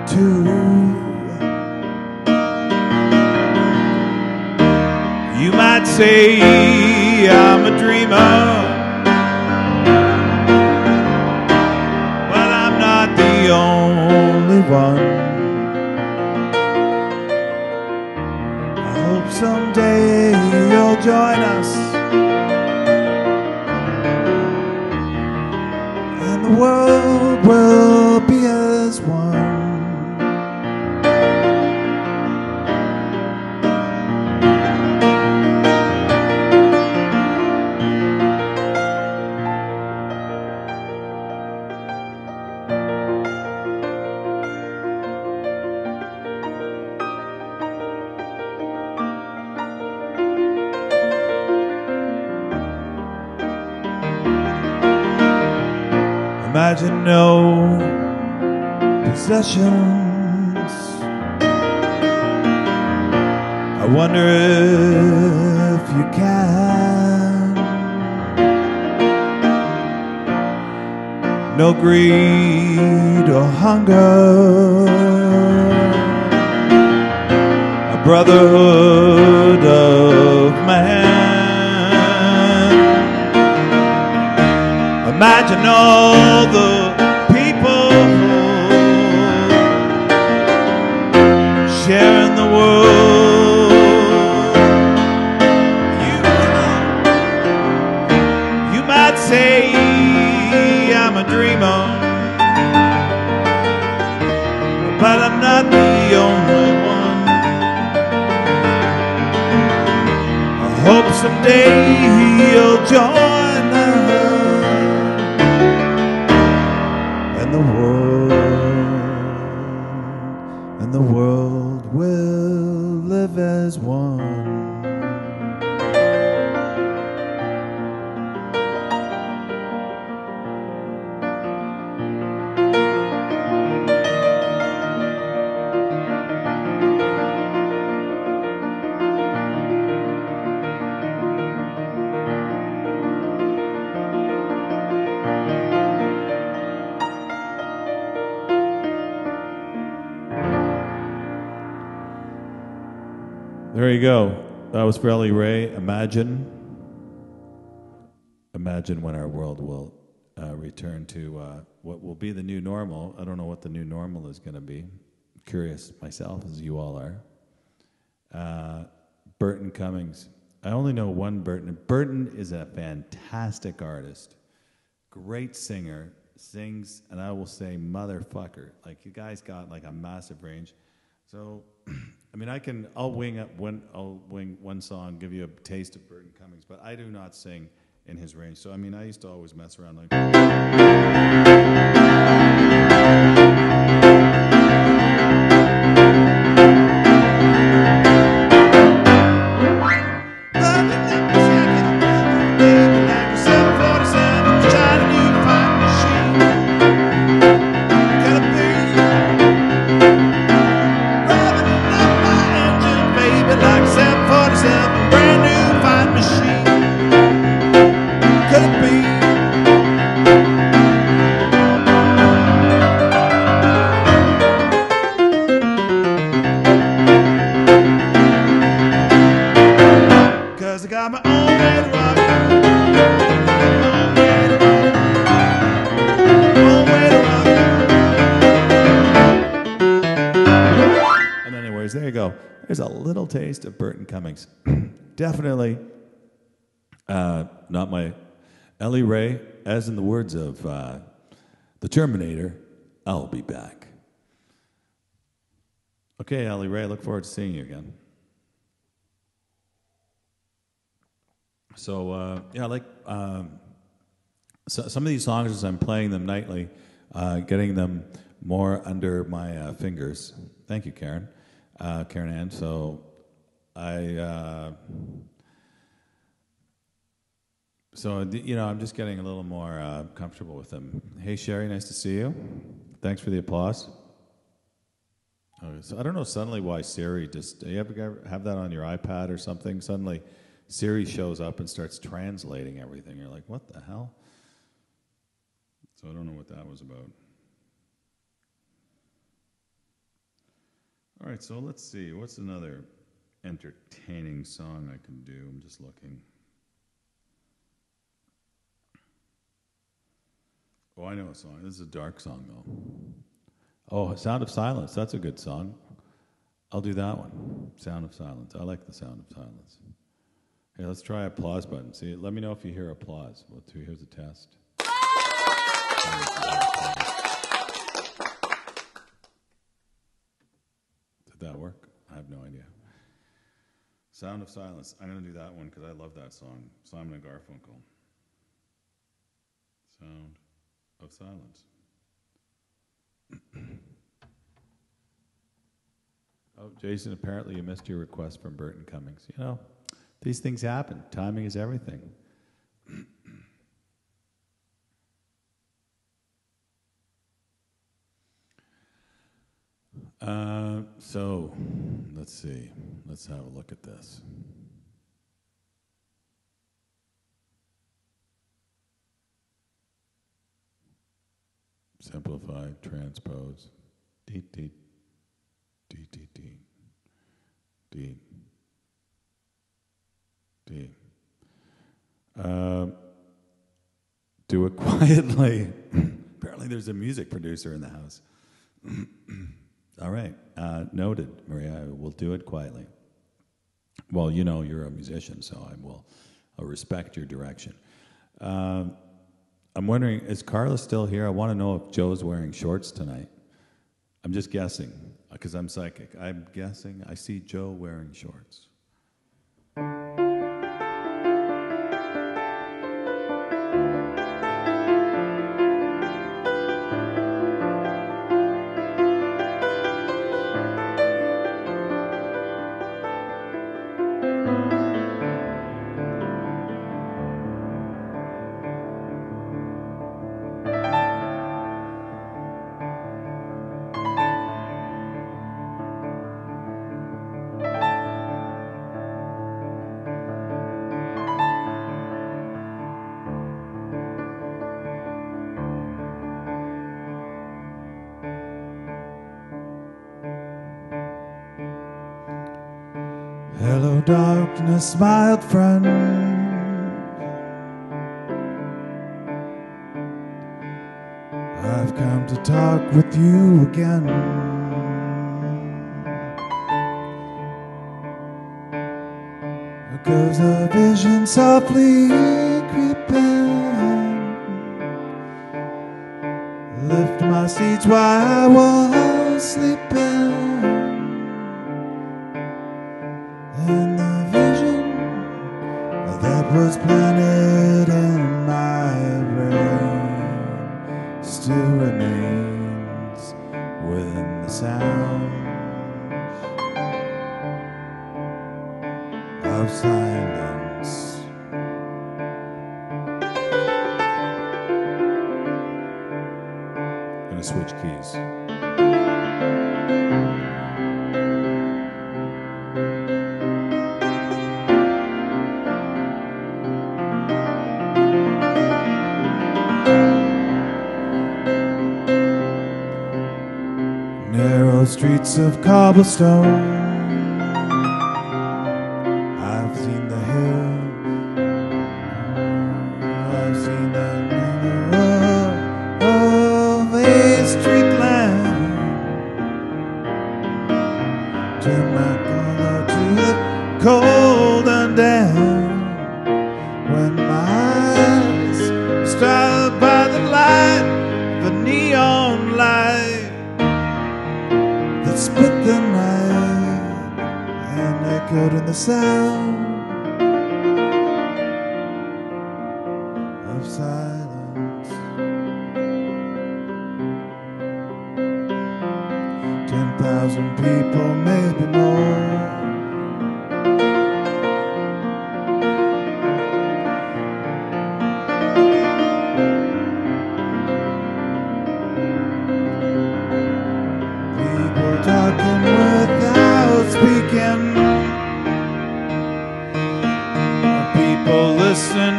too. You might say I'm a dreamer, but I'm not the only one. Someday you'll join us, and the world will be as one. Imagine no possessions. I wonder if you can. No greed or hunger. A brotherhood of man. Imagine all the people sharing the world. You might say I'm a dreamer, but I'm not the only one. I hope someday he'll join us. The world will live as one. There you go. That was Riley Ray. Imagine when our world will return to what will be the new normal. I don't know what the new normal is going to be. I'm curious myself, as you all are. Burton Cummings. I only know one Burton. Burton is a fantastic artist, great singer, sings, and I will say motherfucker. Like, you guys got like a massive range. So, I mean, I'll wing one song, give you a taste of Burton Cummings, but I do not sing in his range. So, I mean, I used to always mess around like... Taste of Burton Cummings. Definitely not my Ellie Ray, as in the words of the Terminator, I'll be back. Okay, Ellie Ray, I look forward to seeing you again. So, yeah, like so some of these songs, as I'm playing them nightly, getting them more under my fingers. Thank you, Karen. Karen Ann, so you know, I'm just getting a little more comfortable with them. Hey, Sherry, nice to see you. Thanks for the applause. Okay, so I don't know suddenly why Siri just, you ever have that on your iPad or something? Suddenly Siri shows up and starts translating everything. You're like, what the hell? So I don't know what that was about. All right, so let's see. What's another entertaining song I can do? I'm just looking. Oh, I know a song. This is a dark song, though. Oh, Sound of Silence. That's a good song. I'll do that one. Sound of Silence. I like the Sound of Silence. Here, let's try applause button. See, let me know if you hear applause. Well, here's a test. That work? I have no idea. Sound of Silence. I'm going to do that one because I love that song. Simon and Garfunkel. Sound of Silence. Oh, Jason, apparently you missed your request from Burton Cummings. You know, these things happen. Timing is everything. So, let's see. Let's have a look at this. Simplify, transpose. Deet, deet, deet, deet, deet, deet, deet. Do it quietly. Apparently there's a music producer in the house. All right, noted, Maria. I will do it quietly. Well, you know you're a musician, so I'll respect your direction. I'm wondering, is Carla still here? I want to know if Joe's wearing shorts tonight. I'm just guessing, because I'm psychic. I'm guessing. I see Joe wearing shorts. Hello, darkness, my old friend. I've come to talk with you again. There goes a vision softly creeping. Left my seeds while I was sleeping. And the vision that was planted in my brain still remains within the sound of silence. I'm gonna switch keys. Streets of cobblestone, I've seen the hill, I've seen the of a street lamp. Turn my color to the cold and damp. When my eyes startled by the light, the neon light, split the night and echoed in the sound of silence. Ten 10,000 people, maybe more,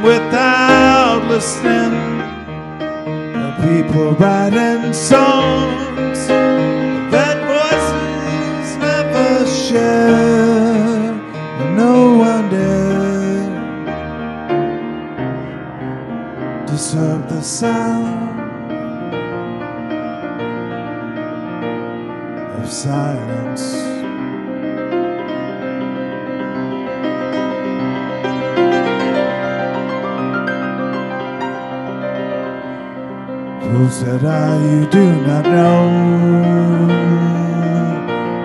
without listening, the people writing songs that voices never share, and no one dare disturb the sound of silence. Who said I, you do not know.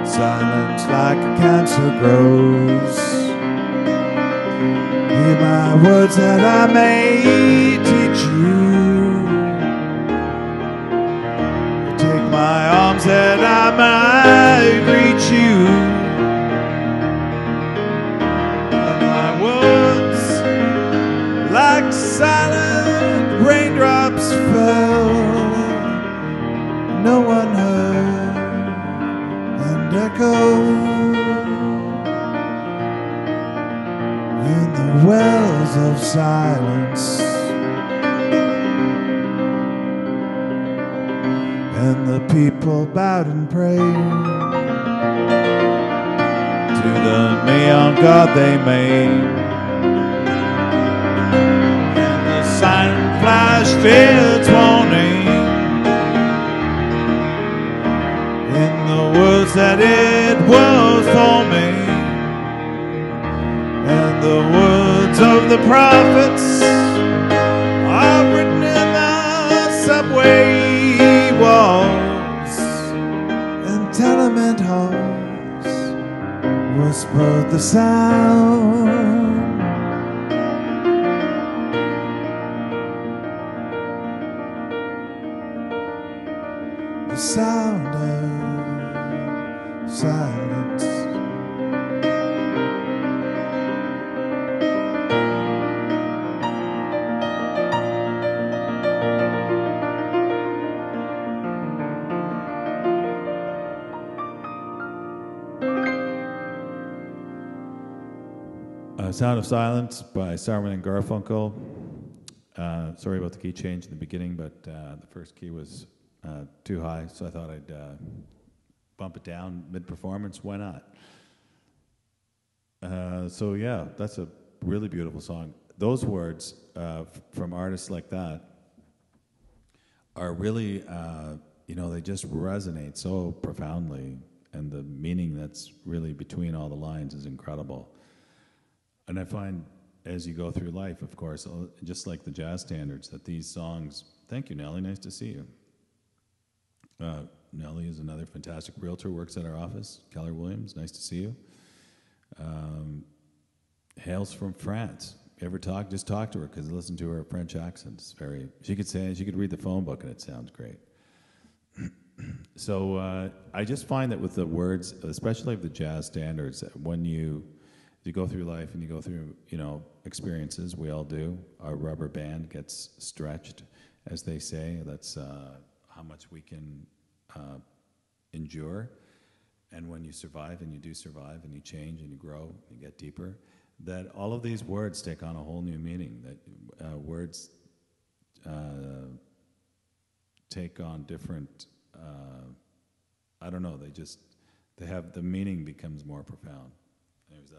Silence like a cancer grows. Hear my words that I may teach you. Take my arms that I might reach you. And my words like silent raindrops fell. No one heard and echoed in the wells of silence, and the people bowed and prayed to the neon god they made, and the siren flashed its warning that it was for me, and the words of the prophets are written in the subway walls and tenement halls. Whispered the sound, the sound of silence. Sound of Silence by Simon and Garfunkel. Sorry about the key change in the beginning, but the first key was too high, so I thought I'd bump it down mid-performance, why not? So yeah, that's a really beautiful song. Those words from artists like that are really, you know, they just resonate so profoundly, and the meaning that's really between all the lines is incredible. And I find as you go through life, of course, just like the jazz standards, that these songs, thank you, Nellie, nice to see you. Nellie is another fantastic realtor, works at our office. Keller Williams, nice to see you. Hails from France. You ever talk? Just talk to her, because listen to her French accent. It's very, she could say, she could read the phone book and it sounds great. So I just find that with the words, especially of the jazz standards, when you go through life and you go through, you know, experiences, we all do, our rubber band gets stretched, as they say. That's how much we can endure. And when you survive, and you do survive, and you change, and you grow, and you get deeper, that all of these words take on a whole new meaning, that words take on different, I don't know, they have, the meaning becomes more profound. Anyways,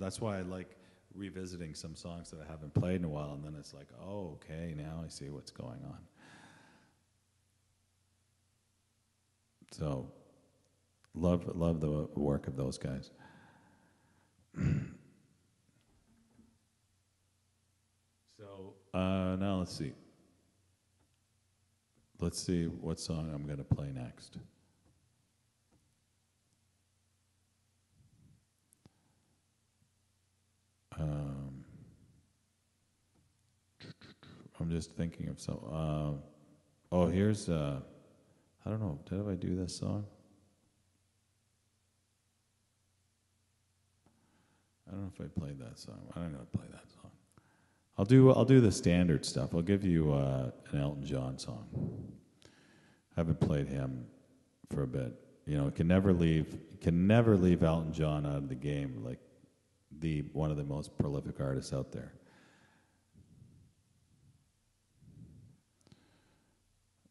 that's why I like revisiting some songs that I haven't played in a while, and then it's like, oh, okay, now I see what's going on. So, love the work of those guys. So, now let's see. Let's see what song I'm going to play next. I'm just thinking of some. Oh, here's. I don't know. Did I do this song? I don't know if I played that song. I don't know if I played that song. I'll do the standard stuff. I'll give you an Elton John song. I haven't played him for a bit. You know, can never leave Elton John out of the game. Like one of the most prolific artists out there.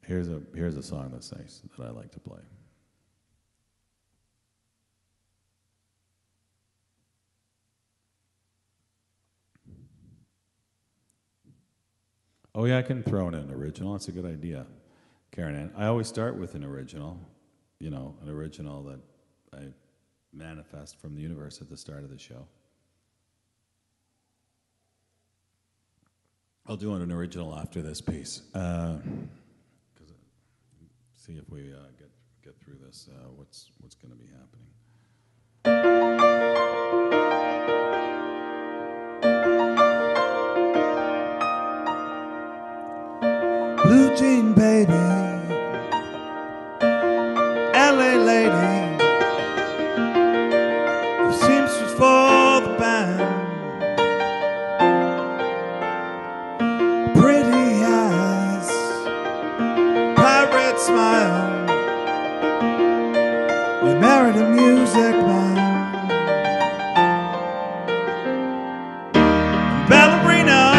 Here's a song that's nice that I like to play. Oh yeah, I can throw in an original. That's a good idea, Karen Ann. I always start with an original, you know, an original that I manifest from the universe at the start of the show. I'll do an original after this piece. See if we get through this. What's going to be happening? Blue jean baby, LA lady, the seamstress for the band. Smile, you married a music man, ballerina,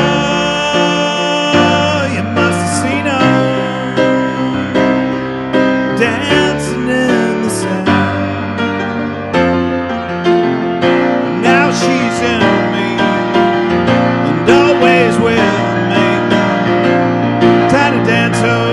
you must have seen her dancing in the sand. Now she's in me and always will make tiny dancer.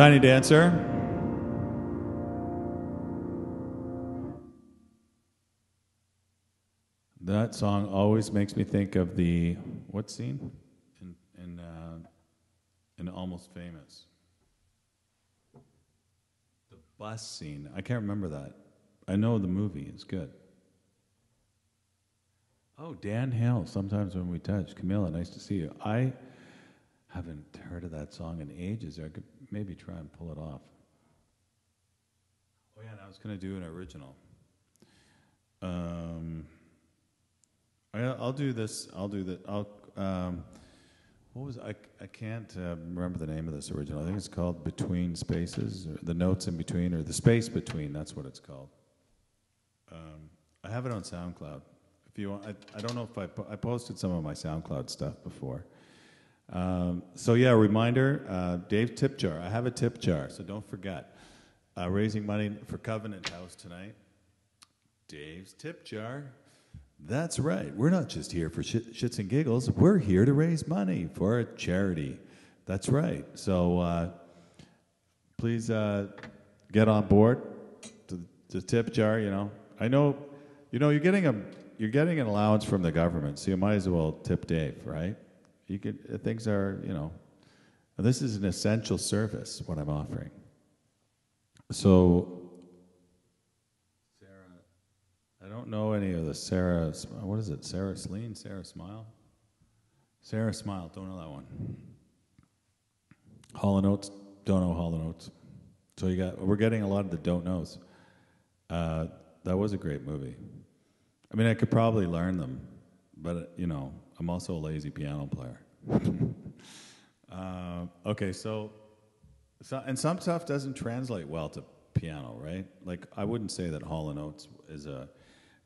Tiny Dancer. That song always makes me think of the, what scene? In Almost Famous. The bus scene. I can't remember that. I know the movie is good. Oh, Dan Hale, Sometimes When We Touch. Camila, nice to see you. I haven't heard of that song in ages. I could maybe try and pull it off. Oh yeah, and I was gonna do an original. I'll do this. What was I can't remember the name of this original. I think it's called Between Spaces, or The Notes in Between, or The Space Between. That's what it's called. I have it on SoundCloud. If you want, I don't know if I posted some of my SoundCloud stuff before. So yeah, reminder, Dave tip jar. I have a tip jar, so don't forget. Raising money for Covenant House tonight. Dave's tip jar. That's right. We're not just here for shits and giggles. We're here to raise money for a charity. That's right. So please get on board to the tip jar. You know, I know. You know, you're getting an allowance from the government, so you might as well tip Dave, right? You could. Things are, you know. This is an essential service. What I'm offering. So. I don't know any of the Sarah, what is it, Sarah Sleen, Sarah Smile? Sarah Smile, don't know that one. Hall & Oates, don't know Hall & Oates. So we're getting a lot of the don't knows. That was a great movie. I mean, I could probably learn them, but you know, I'm also a lazy piano player. Okay, so, and some stuff doesn't translate well to piano, right? Like, I wouldn't say that Hall & Oates is a,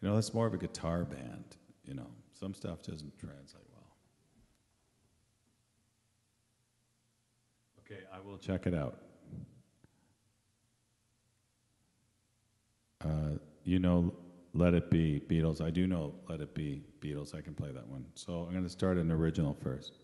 you know, that's more of a guitar band, you know. Some stuff doesn't translate well. Okay, I will check it out. You know, Let It Be, Beatles. I do know Let It Be, Beatles. I can play that one. So I'm going to start an original first.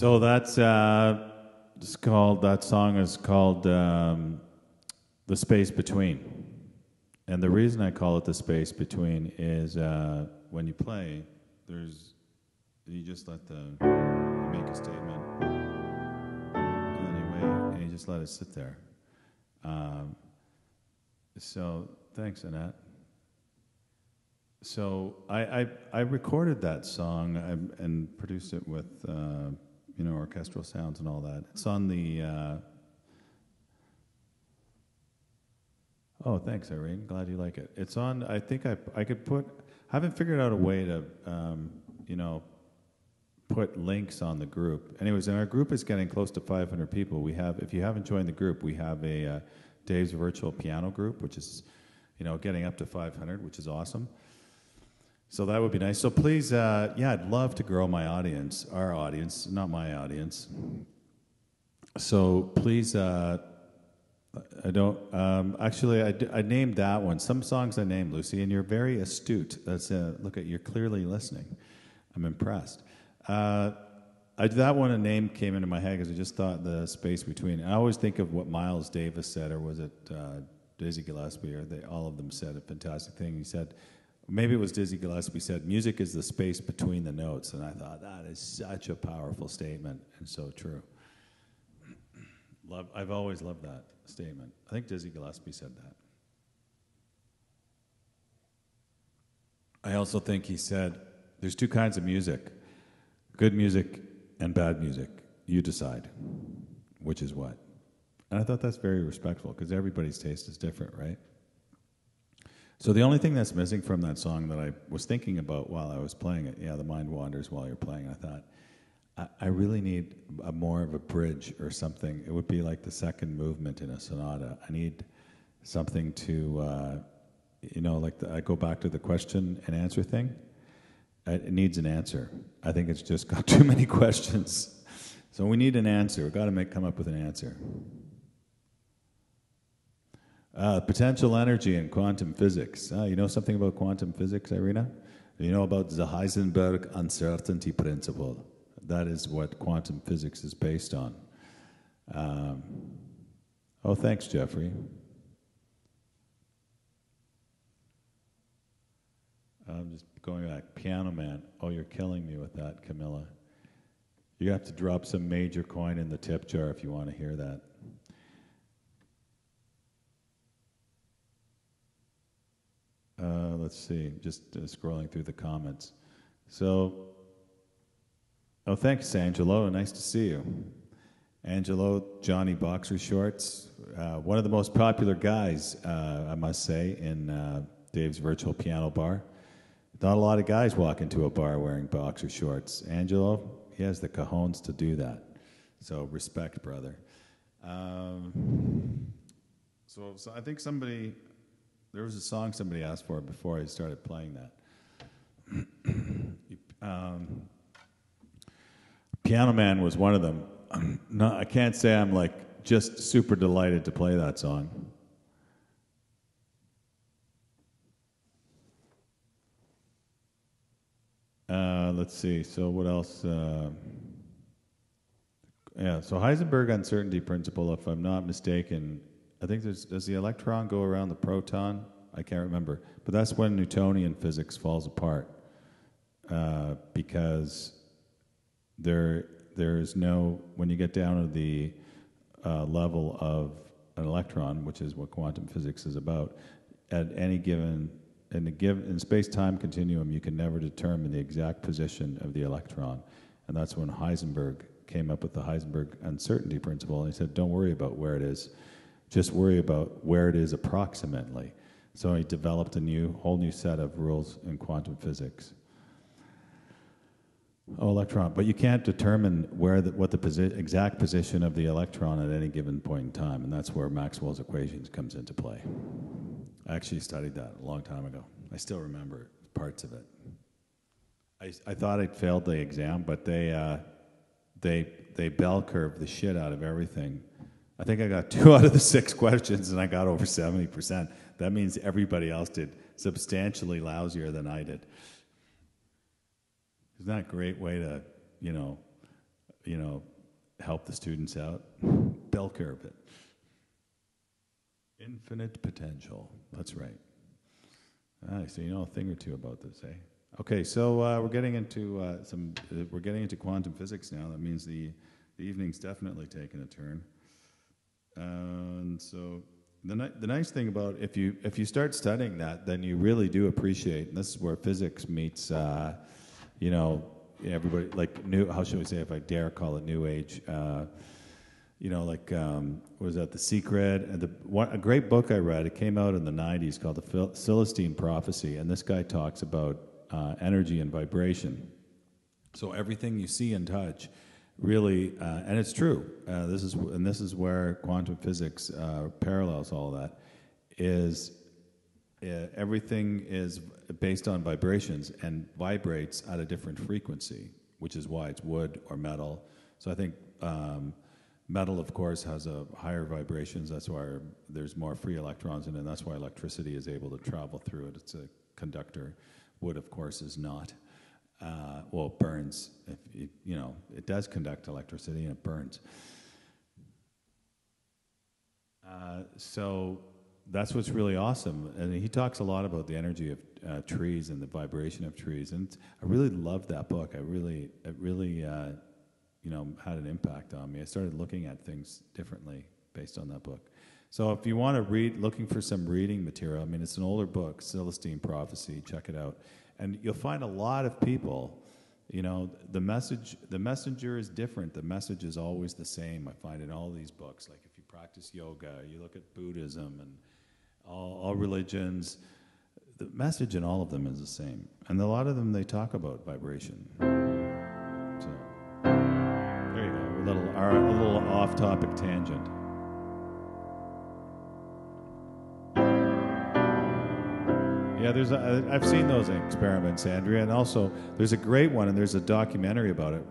So that's it's called, that song is called The Space Between. And the reason I call it The Space Between is when you play, there's, you just let the, you make a statement, and then you wait, and you just let it sit there. So thanks, Annette. So I recorded that song and produced it with you know, orchestral sounds and all that. It's on the. Oh, thanks, Irene. Glad you like it. It's on. I think I could put. I haven't figured out a way to you know, put links on the group. Anyways, and our group is getting close to 500 people. We have. If you haven't joined the group, we have a Dave's virtual piano group, which is, you know, getting up to 500, which is awesome. So that would be nice. So please, yeah, I'd love to grow my audience, our audience, not my audience. So please, I don't, actually, I named that one. Some songs I named, Lucy, and you're very astute. That's a, look at, you're clearly listening. I'm impressed. That one, a name came into my head because I just thought The Space Between. I always think of what Miles Davis said, or was it Dizzy Gillespie, or they, all of them said a fantastic thing. He said, maybe it was Dizzy Gillespie said, music is the space between the notes. And I thought, that is such a powerful statement, and so true. Love, I've always loved that statement. I think Dizzy Gillespie said that. I also think he said, there's two kinds of music, good music and bad music. You decide which is what. And I thought that's very respectful, because everybody's taste is different, right? So the only thing that's missing from that song that I was thinking about while I was playing it, yeah, the mind wanders while you're playing, I thought, I really need a more of a bridge or something. It would be like the second movement in a sonata. I need something to, you know, like I go back to the question and answer thing. It needs an answer. I think it's just got too many questions. So we need an answer. We've got to come up with an answer. Potential energy in quantum physics. You know something about quantum physics, Irina? You know about the Heisenberg uncertainty principle. That is what quantum physics is based on. Oh, thanks, Jeffrey. I'm just going back. Piano Man. Oh, you're killing me with that, Camilla. You have to drop some major coin in the tip jar if you want to hear that. Let's see, just scrolling through the comments. So, oh, thanks, Angelo. Nice to see you. Angelo, Johnny Boxer Shorts, one of the most popular guys, I must say, in Dave's virtual piano bar. Not a lot of guys walk into a bar wearing boxer shorts. Angelo, he has the cojones to do that. So, respect, brother. So I think somebody... There was a song somebody asked for before I started playing that. Piano Man was one of them. I can't say I'm like just super delighted to play that song. Let's see. So what else? Yeah. So Heisenberg uncertainty principle, if I'm not mistaken. I think there's, does the electron go around the proton? I can't remember. But that's when Newtonian physics falls apart, because there is no, when you get down to the level of an electron, which is what quantum physics is about, at any given, in space-time continuum, you can never determine the exact position of the electron. And that's when Heisenberg came up with the Heisenberg uncertainty principle, and he said, don't worry about where it is. Just worry about where it is approximately. So I developed a whole new set of rules in quantum physics. Oh, electron. But you can't determine where what the exact position of the electron at any given point in time, and that's where Maxwell's equations comes into play. I actually studied that a long time ago. I still remember parts of it. I thought I'd failed the exam, but they bell curved the shit out of everything. I think I got 2 out of the 6 questions, and I got over 70%. That means everybody else did substantially lousier than I did. Isn't that a great way to, you know, you know, help the students out. Bell curve it. Infinite potential. That's right. Nice. So you know a thing or two about this, eh? Okay, so we're getting into we're getting into quantum physics now. That means the evening's definitely taken a turn. And so the nice thing about if you start studying that, then you really do appreciate. And this is where physics meets, you know, everybody like new. How should we say? If I dare call it new age. You know, like, what was that, The Secret? And a great book I read, it came out in the 90s, called The Celestine Prophecy, and this guy talks about energy and vibration. So everything you see and touch, really, and it's true, this is where quantum physics parallels all that, is everything is based on vibrations and vibrates at a different frequency, which is why it's wood or metal. So I think... metal, of course, has a higher vibrations. That's why there's more free electrons in it. That's why electricity is able to travel through it. It's a conductor. Wood, of course, is not. Well, it burns. It does conduct electricity, and it burns. So that's what's really awesome. And he talks a lot about the energy of trees and the vibration of trees. And I really loved that book. It really. You know, had an impact on me. I started looking at things differently based on that book. So if you want to read, looking for some reading material, I mean, it's an older book, Celestine Prophecy, check it out. And you'll find a lot of people, you know, the messenger is different. The message is always the same. I find in all these books, like if you practice yoga, you look at Buddhism and all religions, the message in all of them is the same. And a lot of them, they talk about vibration. So. A little off-topic tangent. Yeah, I've seen those experiments, Andrea, and also there's a great one, and there's a documentary about it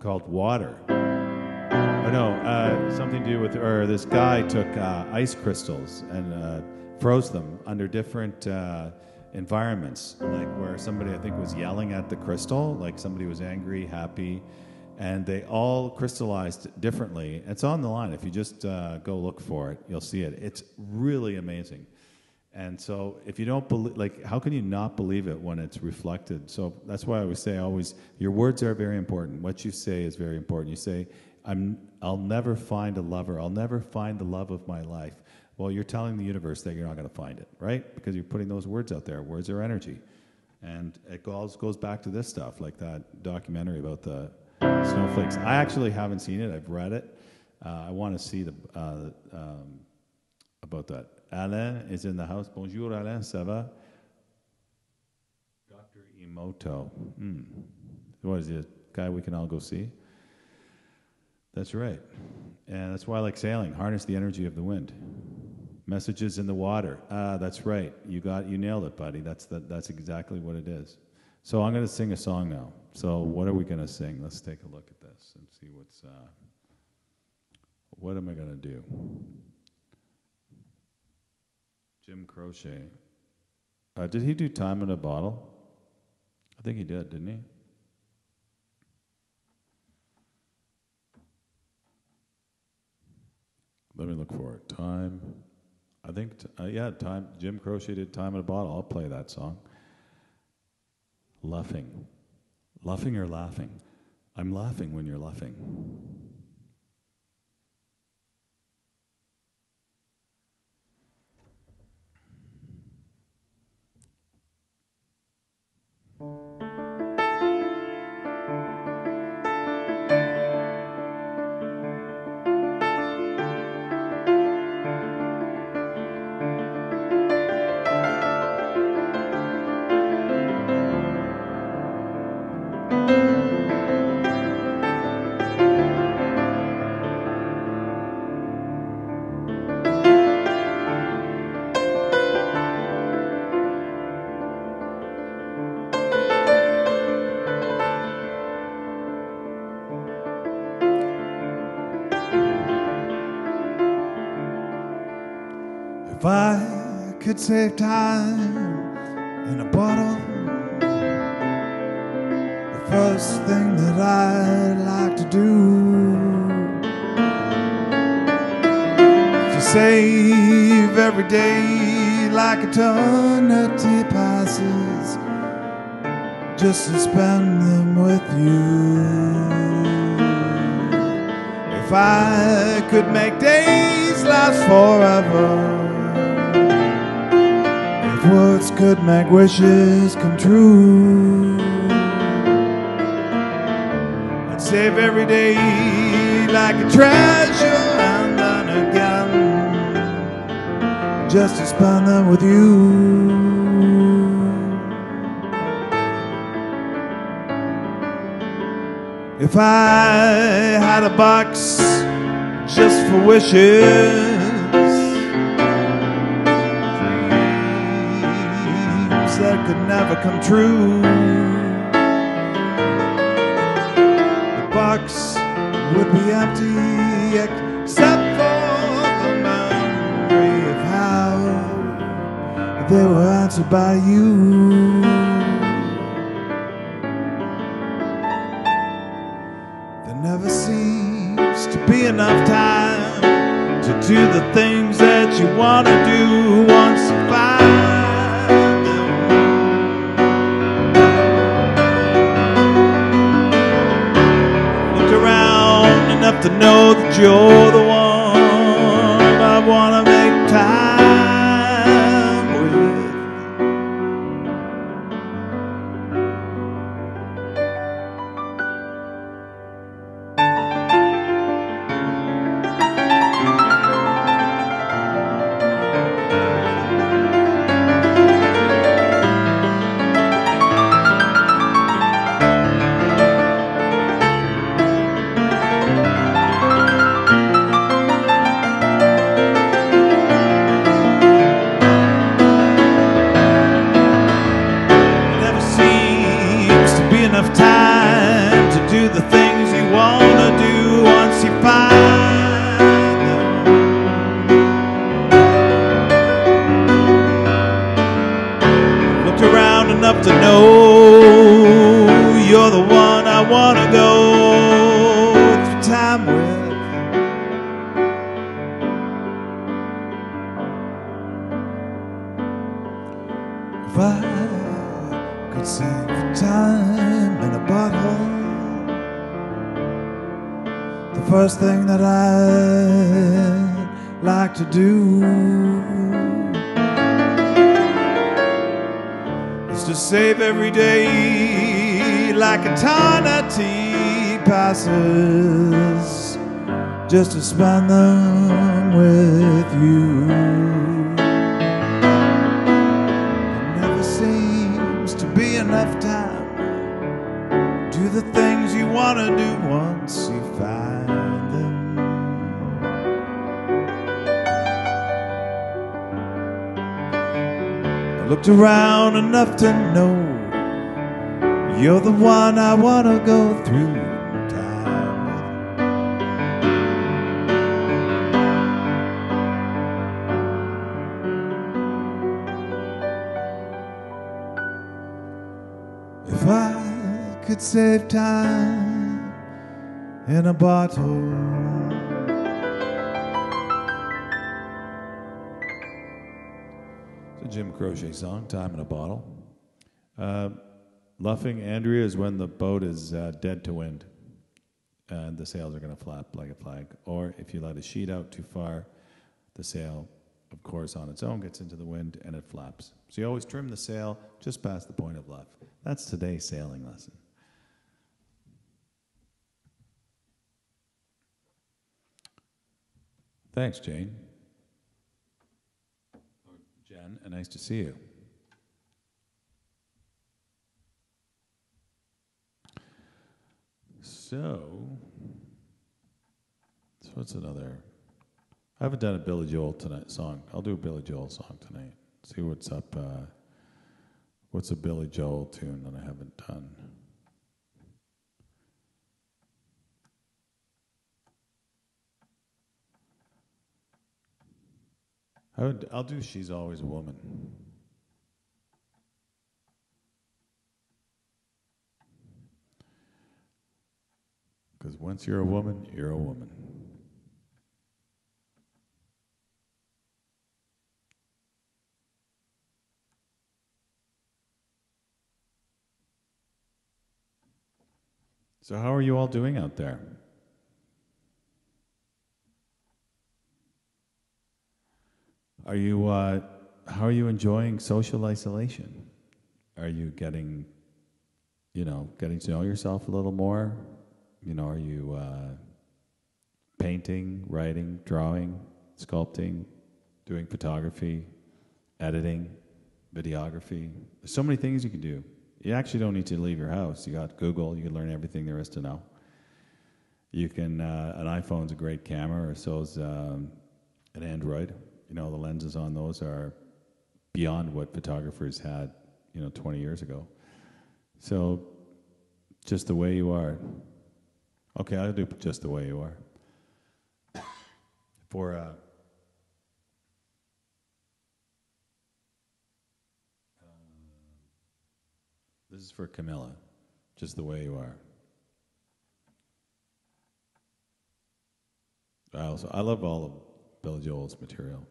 called Water. Oh no, something to do with, or this guy took ice crystals and froze them under different environments, like where somebody I think was yelling at the crystal, like somebody was angry, happy. And they all crystallized differently. It's on the line. If you just go look for it, you'll see it. It's really amazing. And so if you don't believe, like, how can you not believe it when it's reflected? So that's why I always say your words are very important. What you say is very important. You say, I'll never find a lover. I'll never find the love of my life. Well, you're telling the universe that you're not going to find it, right? Because you're putting those words out there. Words are energy. And it goes back to this stuff, like that documentary about the snowflakes. I actually haven't seen it. I've read it. I want to see about that. Alain is in the house. Bonjour, Alain. Ça va? Dr. Imoto. What is it? Guy we can all go see? That's right. And that's why I like sailing. Harness the energy of the wind. Messages in the water. Ah, that's right. You nailed it, buddy. That's exactly what it is. So I'm going to sing a song now. So what are we going to sing? Let's take a look at this and see what's... what am I going to do? Jim Croce. Did he do Time in a Bottle? I think he did, didn't he? Let me look for it. Time... I think... Jim Croce did Time in a Bottle. I'll play that song. Luffing. Luffing or laughing? I'm laughing when you're laughing. If I could save time in a bottle, the first thing that I'd like to do to save every day like eternity passes. Just to spend them with you. If I could make days last forever, if words could make wishes come true, I'd save every day like a treasure, and then again, just to spend them with you. If I had a box just for wishes, dreams that could never come true, the box would be empty except for the memory of how they were answered by you. Enough time to do the things that you want to do once you find them. Looked around enough to know that you're the one I want to make just to spend them with you. There never seems to be enough time to do the things you want to do once you find them. I looked around enough to know you're the one I want to go through. Save time in a bottle. It's a Jim Croce song, Time in a Bottle. Luffing Andrea is when the boat is dead to wind and the sails are going to flap like a flag. Or if you let a sheet out too far, the sail, of course, on its own gets into the wind and it flaps. So you always trim the sail just past the point of luff. That's today's sailing lesson. Thanks, Jane. Or Jen, and nice to see you. So what's another? I haven't done a Billy Joel tonight song. I'll do a Billy Joel song tonight. See what's up. What's a Billy Joel tune that I haven't done? I'll do She's Always a Woman. Because because once you're a woman, you're a woman. So how are you all doing out there? Are you, how are you enjoying social isolation? Are you getting, getting to know yourself a little more? Are you painting, writing, drawing, sculpting, doing photography, editing, videography? There's so many things you can do. You actually don't need to leave your house. You got Google. You can learn everything there is to know. You can, an iPhone's a great camera, or so is an Android. The lenses on those are beyond what photographers had, 20 years ago. So just the way you are. Okay, I'll do just the way you are. For this is for Camilla, just the way you are. I love all of Billy Joel's material.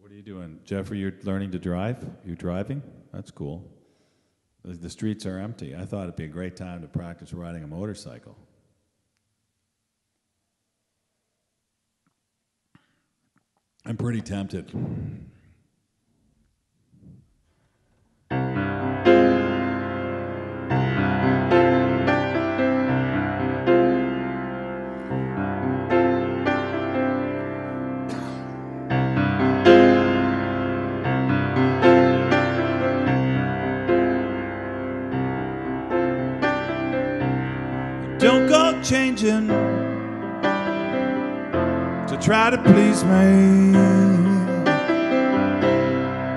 What are you doing? Jeffrey, you're learning to drive? You're driving? That's cool. The streets are empty. I thought it'd be a great time to practice riding a motorcycle. I'm pretty tempted. Don't go changing to try to please me.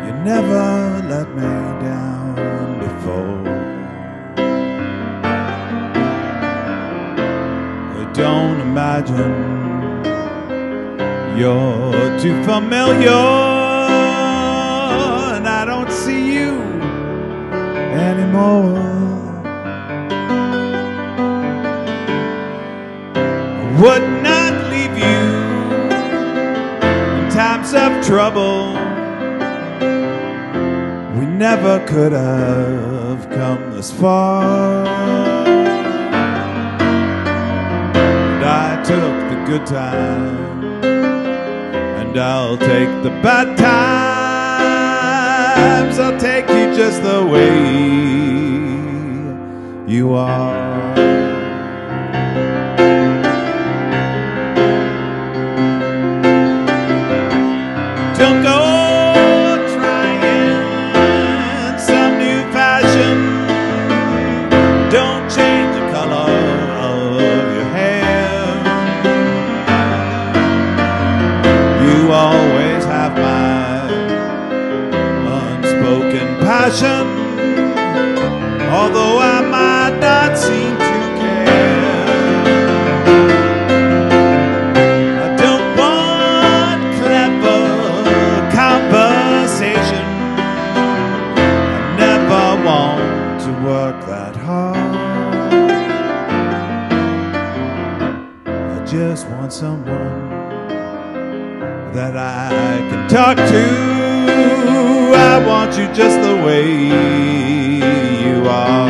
You never let me down before. Don't imagine you're too familiar, and I don't see you anymore. Would not leave you in times of trouble. We never could have come this far. And I took the good time, and I'll take the bad times. I'll take you just the way you are. Don't go trying some new fashion. Don't change the color of your hair. You always have my unspoken passion, although I might not seem to. Just want someone that I can talk to. I want you just the way you are.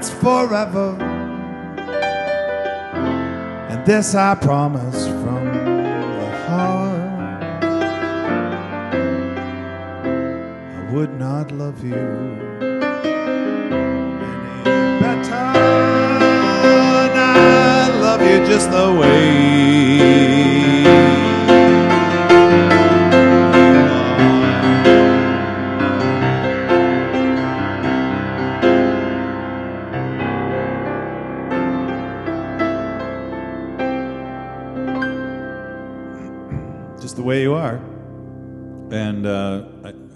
that's forever. And this I promise from the heart, I would not love you any better. And I love you just the way. Way you are. And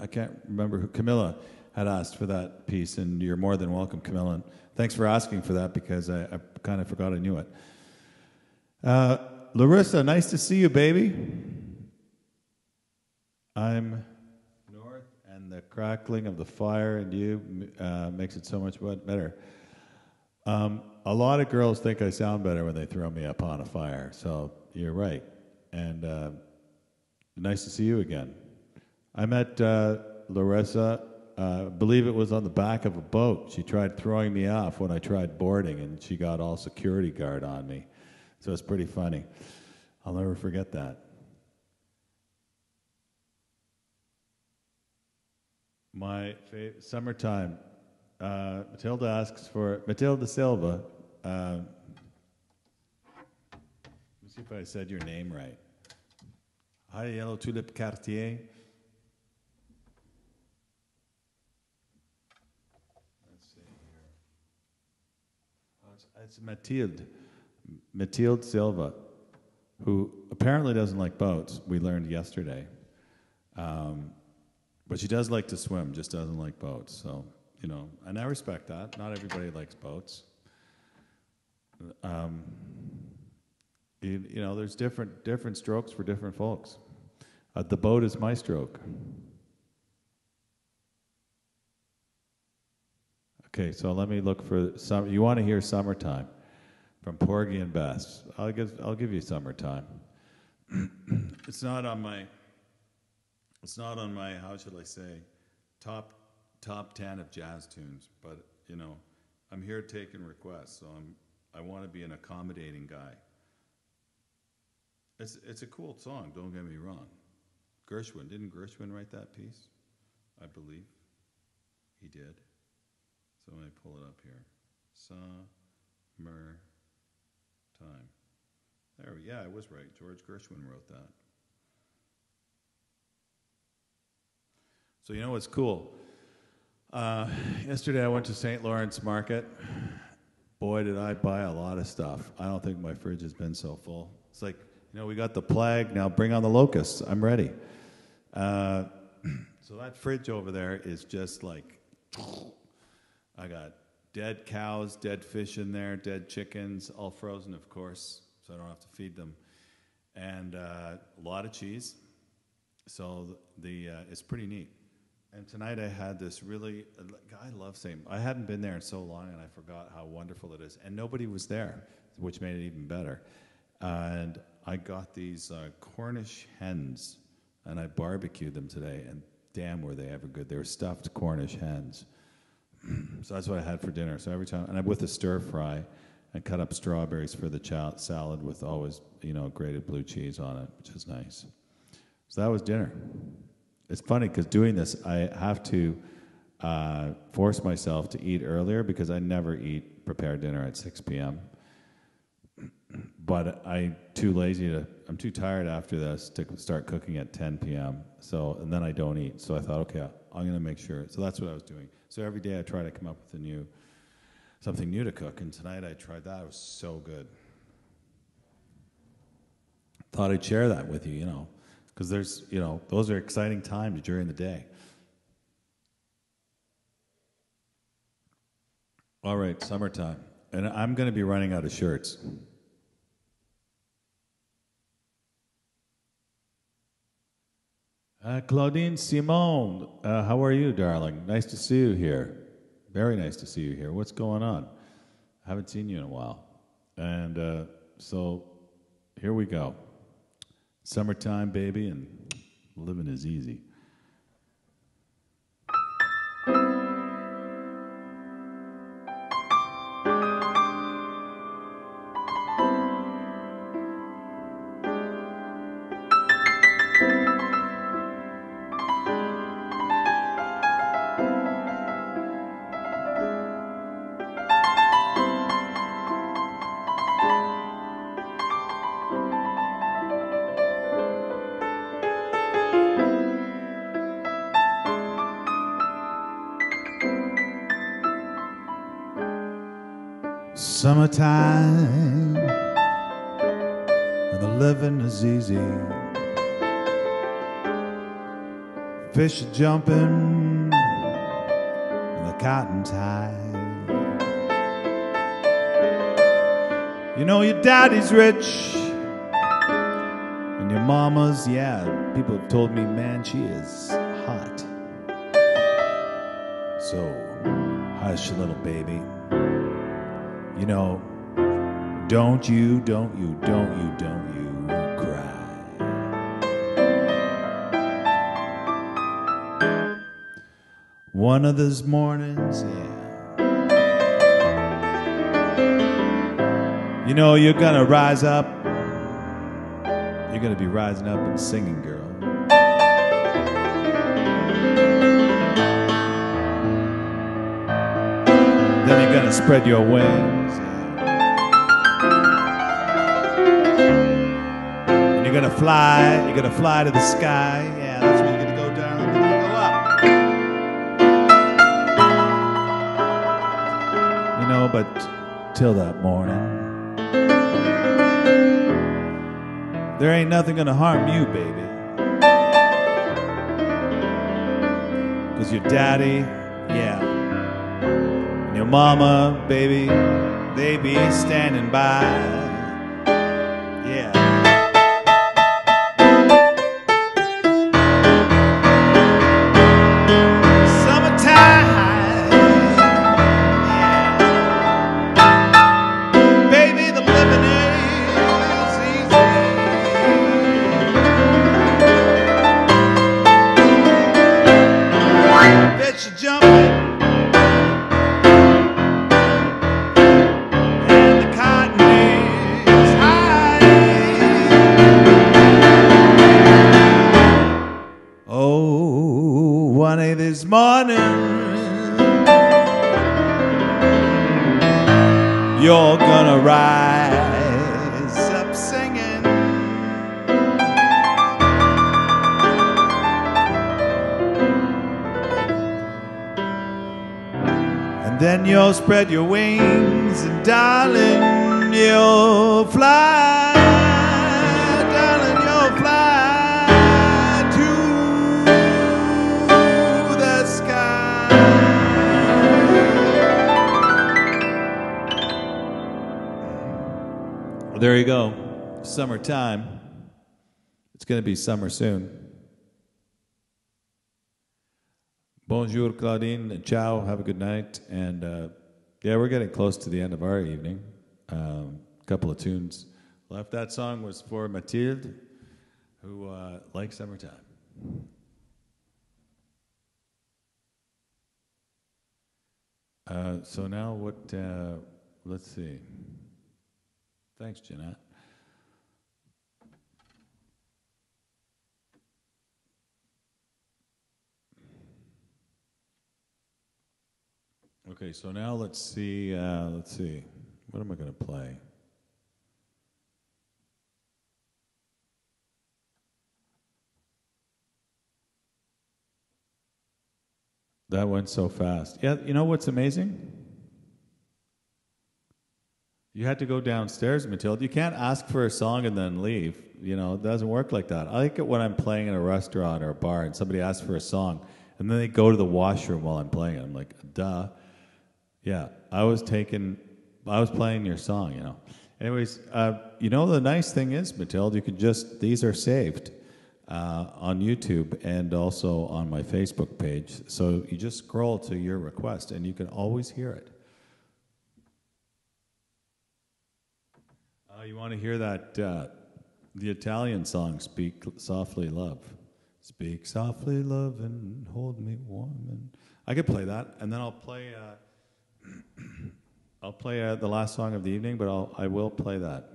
I can't remember who Camilla had asked for that piece, and you're more than welcome, Camilla, and thanks for asking for that, because I kind of forgot I knew it. Larissa, nice to see you, baby. I'm north, and the crackling of the fire and you makes it so much better. A lot of girls think I sound better when they throw me up on a fire, so you're right. And nice to see you again. I met Larissa, I believe it was on the back of a boat. She tried throwing me off when I tried boarding, and she got all security guard on me. So it's pretty funny. I'll never forget that. My favorite, summertime. Matilda asks for Matilda Silva. Let me see if I said your name right. Hi, Yellow Tulip Cartier. Let's see here. Oh, it's Mathilde. Mathilde Silva, who apparently doesn't like boats, we learned yesterday. But she does like to swim, just doesn't like boats. So, you know, and I respect that. Not everybody likes boats. You know, there's different strokes for different folks. The boat is my stroke. Okay, so let me look for some. You want to hear "Summertime" from Porgy and Bess? I'll give you "Summertime." It's not on my. How should I say? Top 10 of jazz tunes. But you know, I'm here taking requests, so I want to be an accommodating guy. It's a cool song, don't get me wrong. Gershwin, didn't Gershwin write that piece? I believe he did. So let me pull it up here. Summer time. There we go, yeah, I was right. George Gershwin wrote that. So you know what's cool? Yesterday I went to St. Lawrence Market. Boy, did I buy a lot of stuff. I don't think my fridge has been so full. It's like, you know, we got the plague, now bring on the locusts. I'm ready. So that fridge over there is just like, I got dead cows, dead fish in there, dead chickens, all frozen, of course, so I don't have to feed them. And a lot of cheese. So it's pretty neat. And tonight I had this really, I love St. I hadn't been there in so long, and I forgot how wonderful it is. And nobody was there, which made it even better. And I got these Cornish hens, and I barbecued them today, and damn were they ever good. They were stuffed Cornish hens. So that's what I had for dinner. So every time, and I'm with a stir fry, and cut up strawberries for the salad with always, you know, grated blue cheese on it, which is nice. So that was dinner. It's funny, because doing this, I have to force myself to eat earlier, because I never eat prepared dinner at 6 p.m. But I'm too tired after this to start cooking at 10 p.m. So, and then I don't eat. So I thought, okay, I'm going to make sure. So that's what I was doing. So every day I try to come up with something new to cook. And tonight I tried that. It was so good. Thought I'd share that with you, you know, because there's, you know, those are exciting times during the day. All right, summertime. And I'm going to be running out of shirts. Claudine Simone, how are you, darling? Nice to see you here. Very nice to see you here. What's going on? I haven't seen you in a while. And so here we go. Summertime, baby, and living is easy. Summertime, and the living is easy. Fish are jumping, and the cotton's high. You know your daddy's rich, and your mama's, yeah, people have told me, man, she is hot. So, hush, little baby. You know, don't you cry. One of those mornings, yeah. You know, you're gonna rise up. You're gonna be rising up and singing, girl. Then you're gonna spread your wings. And you're gonna fly. You're gonna fly to the sky. Yeah, that's where you're gonna go down. You're gonna go up. You know, but till that morning, there ain't nothing gonna harm you, baby. 'Cause your daddy, yeah. Your mama, baby, they be standing by. Yeah. Summertime, yeah. Baby, the living is easy. Let you jump in. You're gonna rise up singing. And then you'll spread your wings, and darling, you'll fly. Darling, you'll fly to the sky. There you go. Summertime. It's going to be summer soon. Bonjour, Claudine. Ciao. Have a good night. And yeah, we're getting close to the end of our evening. A couple of tunes left. That song was for Mathilde, who likes summertime. So now what? Let's see. Thanks, Jeanette. Okay, so now let's see. What am I going to play? That went so fast. Yeah, you know what's amazing? You had to go downstairs, Matilda. You can't ask for a song and then leave. You know, it doesn't work like that. I like it when I'm playing in a restaurant or a bar and somebody asks for a song and then they go to the washroom while I'm playing it. I'm like, duh. Yeah, I was playing your song, you know. Anyways, you know, the nice thing is, Matilda, you can just, these are saved on YouTube and also on my Facebook page. So you just scroll to your request and you can always hear it. You want to hear that, the Italian song, Speak Softly Love. Speak softly, love, and hold me warm. And I could play that, and then I'll play I'll play the last song of the evening, but I will play that.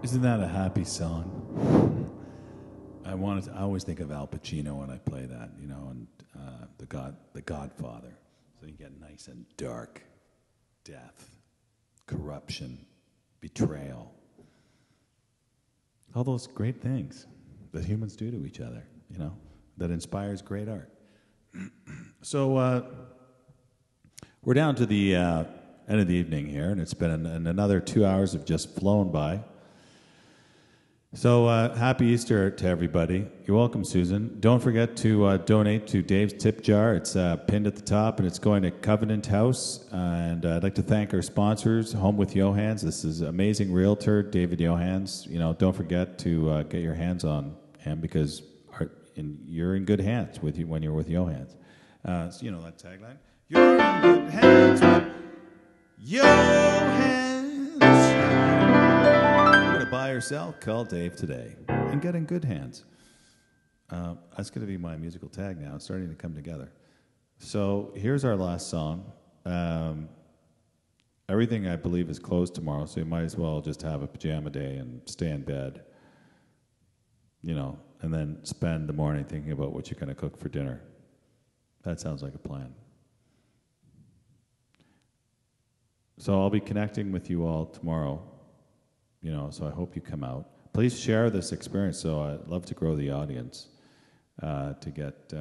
Isn't that a happy song? I always think of Al Pacino when I play that, you know, and The Godfather. So you get nice and dark, death, corruption, betrayal, all those great things that humans do to each other, you know, that inspires great art. So we're down to the end of the evening here, and it's been another 2 hours have just flown by. So happy Easter to everybody. You're welcome, Susan. Don't forget to donate to Dave's tip jar. It's pinned at the top, and it's going to Covenant House. And I'd like to thank our sponsors, Home with Johans. This is amazing realtor, David Johans. You know, don't forget to get your hands on him, because you're in good hands with you when you're with Johans. So you know that tagline. You're in good hands with Johans. Buy or sell, call Dave today and get in good hands. That's going to be my musical tag now. It's starting to come together. So here's our last song. Everything, I believe, is closed tomorrow, so you might as well just have a pajama day and stay in bed, you know, and then spend the morning thinking about what you're going to cook for dinner. That sounds like a plan. So I'll be connecting with you all tomorrow. You know, so I hope you come out. Please share this experience. So I'd love to grow the audience to get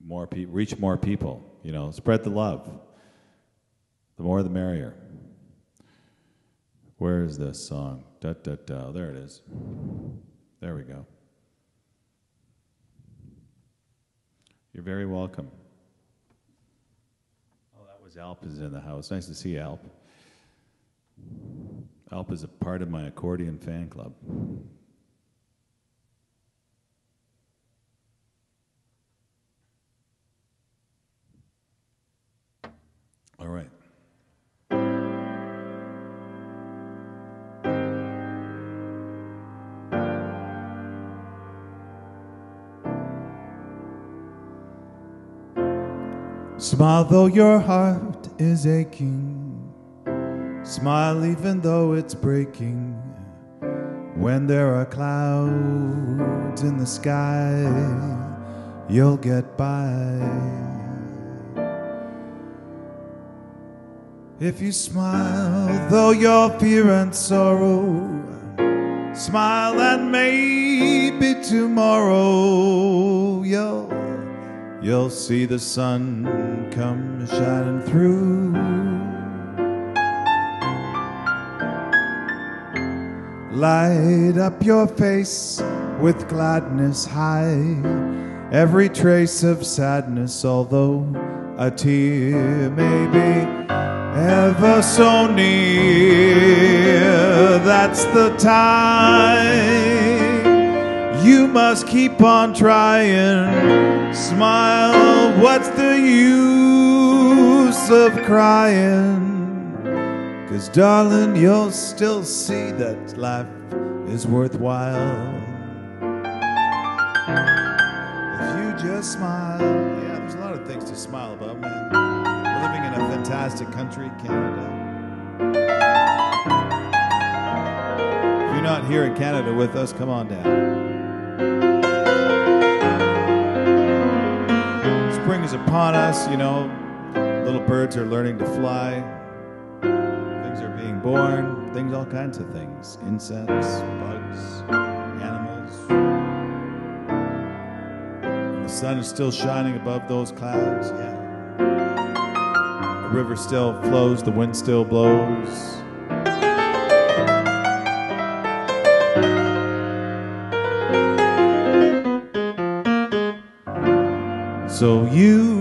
more people, reach more people. You know, spread the love. The more, the merrier. Where is this song? Da da da. There it is. There we go. You're very welcome. Oh, that was Alp is in the house. Nice to see Alp. Alp is a part of my accordion fan club. All right. Smile though your heart is aching. Smile even though it's breaking. When there are clouds in the sky, you'll get by. If you smile though your fear and sorrow, smile and maybe tomorrow you'll see the sun come shining through. Light up your face with gladness high, every trace of sadness, although a tear may be ever so near. That's the time you must keep on trying. Smile, what's the use of crying? 'Cause darling, you'll still see that life is worthwhile. If you just smile. Yeah, there's a lot of things to smile about, man. We're living in a fantastic country, Canada. If you're not here in Canada with us, come on down. Spring is upon us, you know. Little birds are learning to fly. Born, things, all kinds of things, insects, bugs, animals. And the sun is still shining above those clouds, yeah. The river still flows, the wind still blows. So you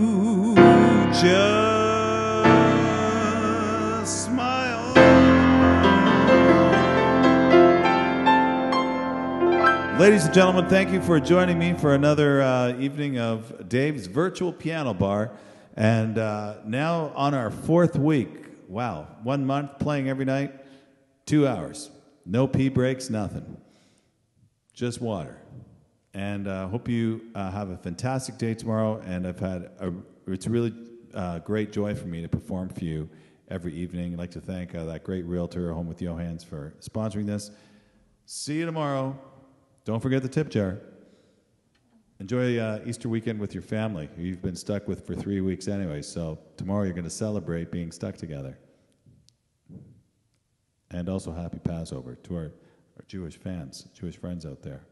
just ladies and gentlemen, thank you for joining me for another evening of Dave's Virtual Piano Bar. And now on our fourth week, wow, 1 month, playing every night, 2 hours. No pee breaks, nothing. Just water. And I hope you have a fantastic day tomorrow. And it's really great joy for me to perform for you every evening. I'd like to thank that great realtor, Home with Johans, for sponsoring this. See you tomorrow. Don't forget the tip jar. Enjoy Easter weekend with your family, who you've been stuck with for 3 weeks anyway, so tomorrow you're going to celebrate being stuck together. And also happy Passover to our Jewish fans, Jewish friends out there.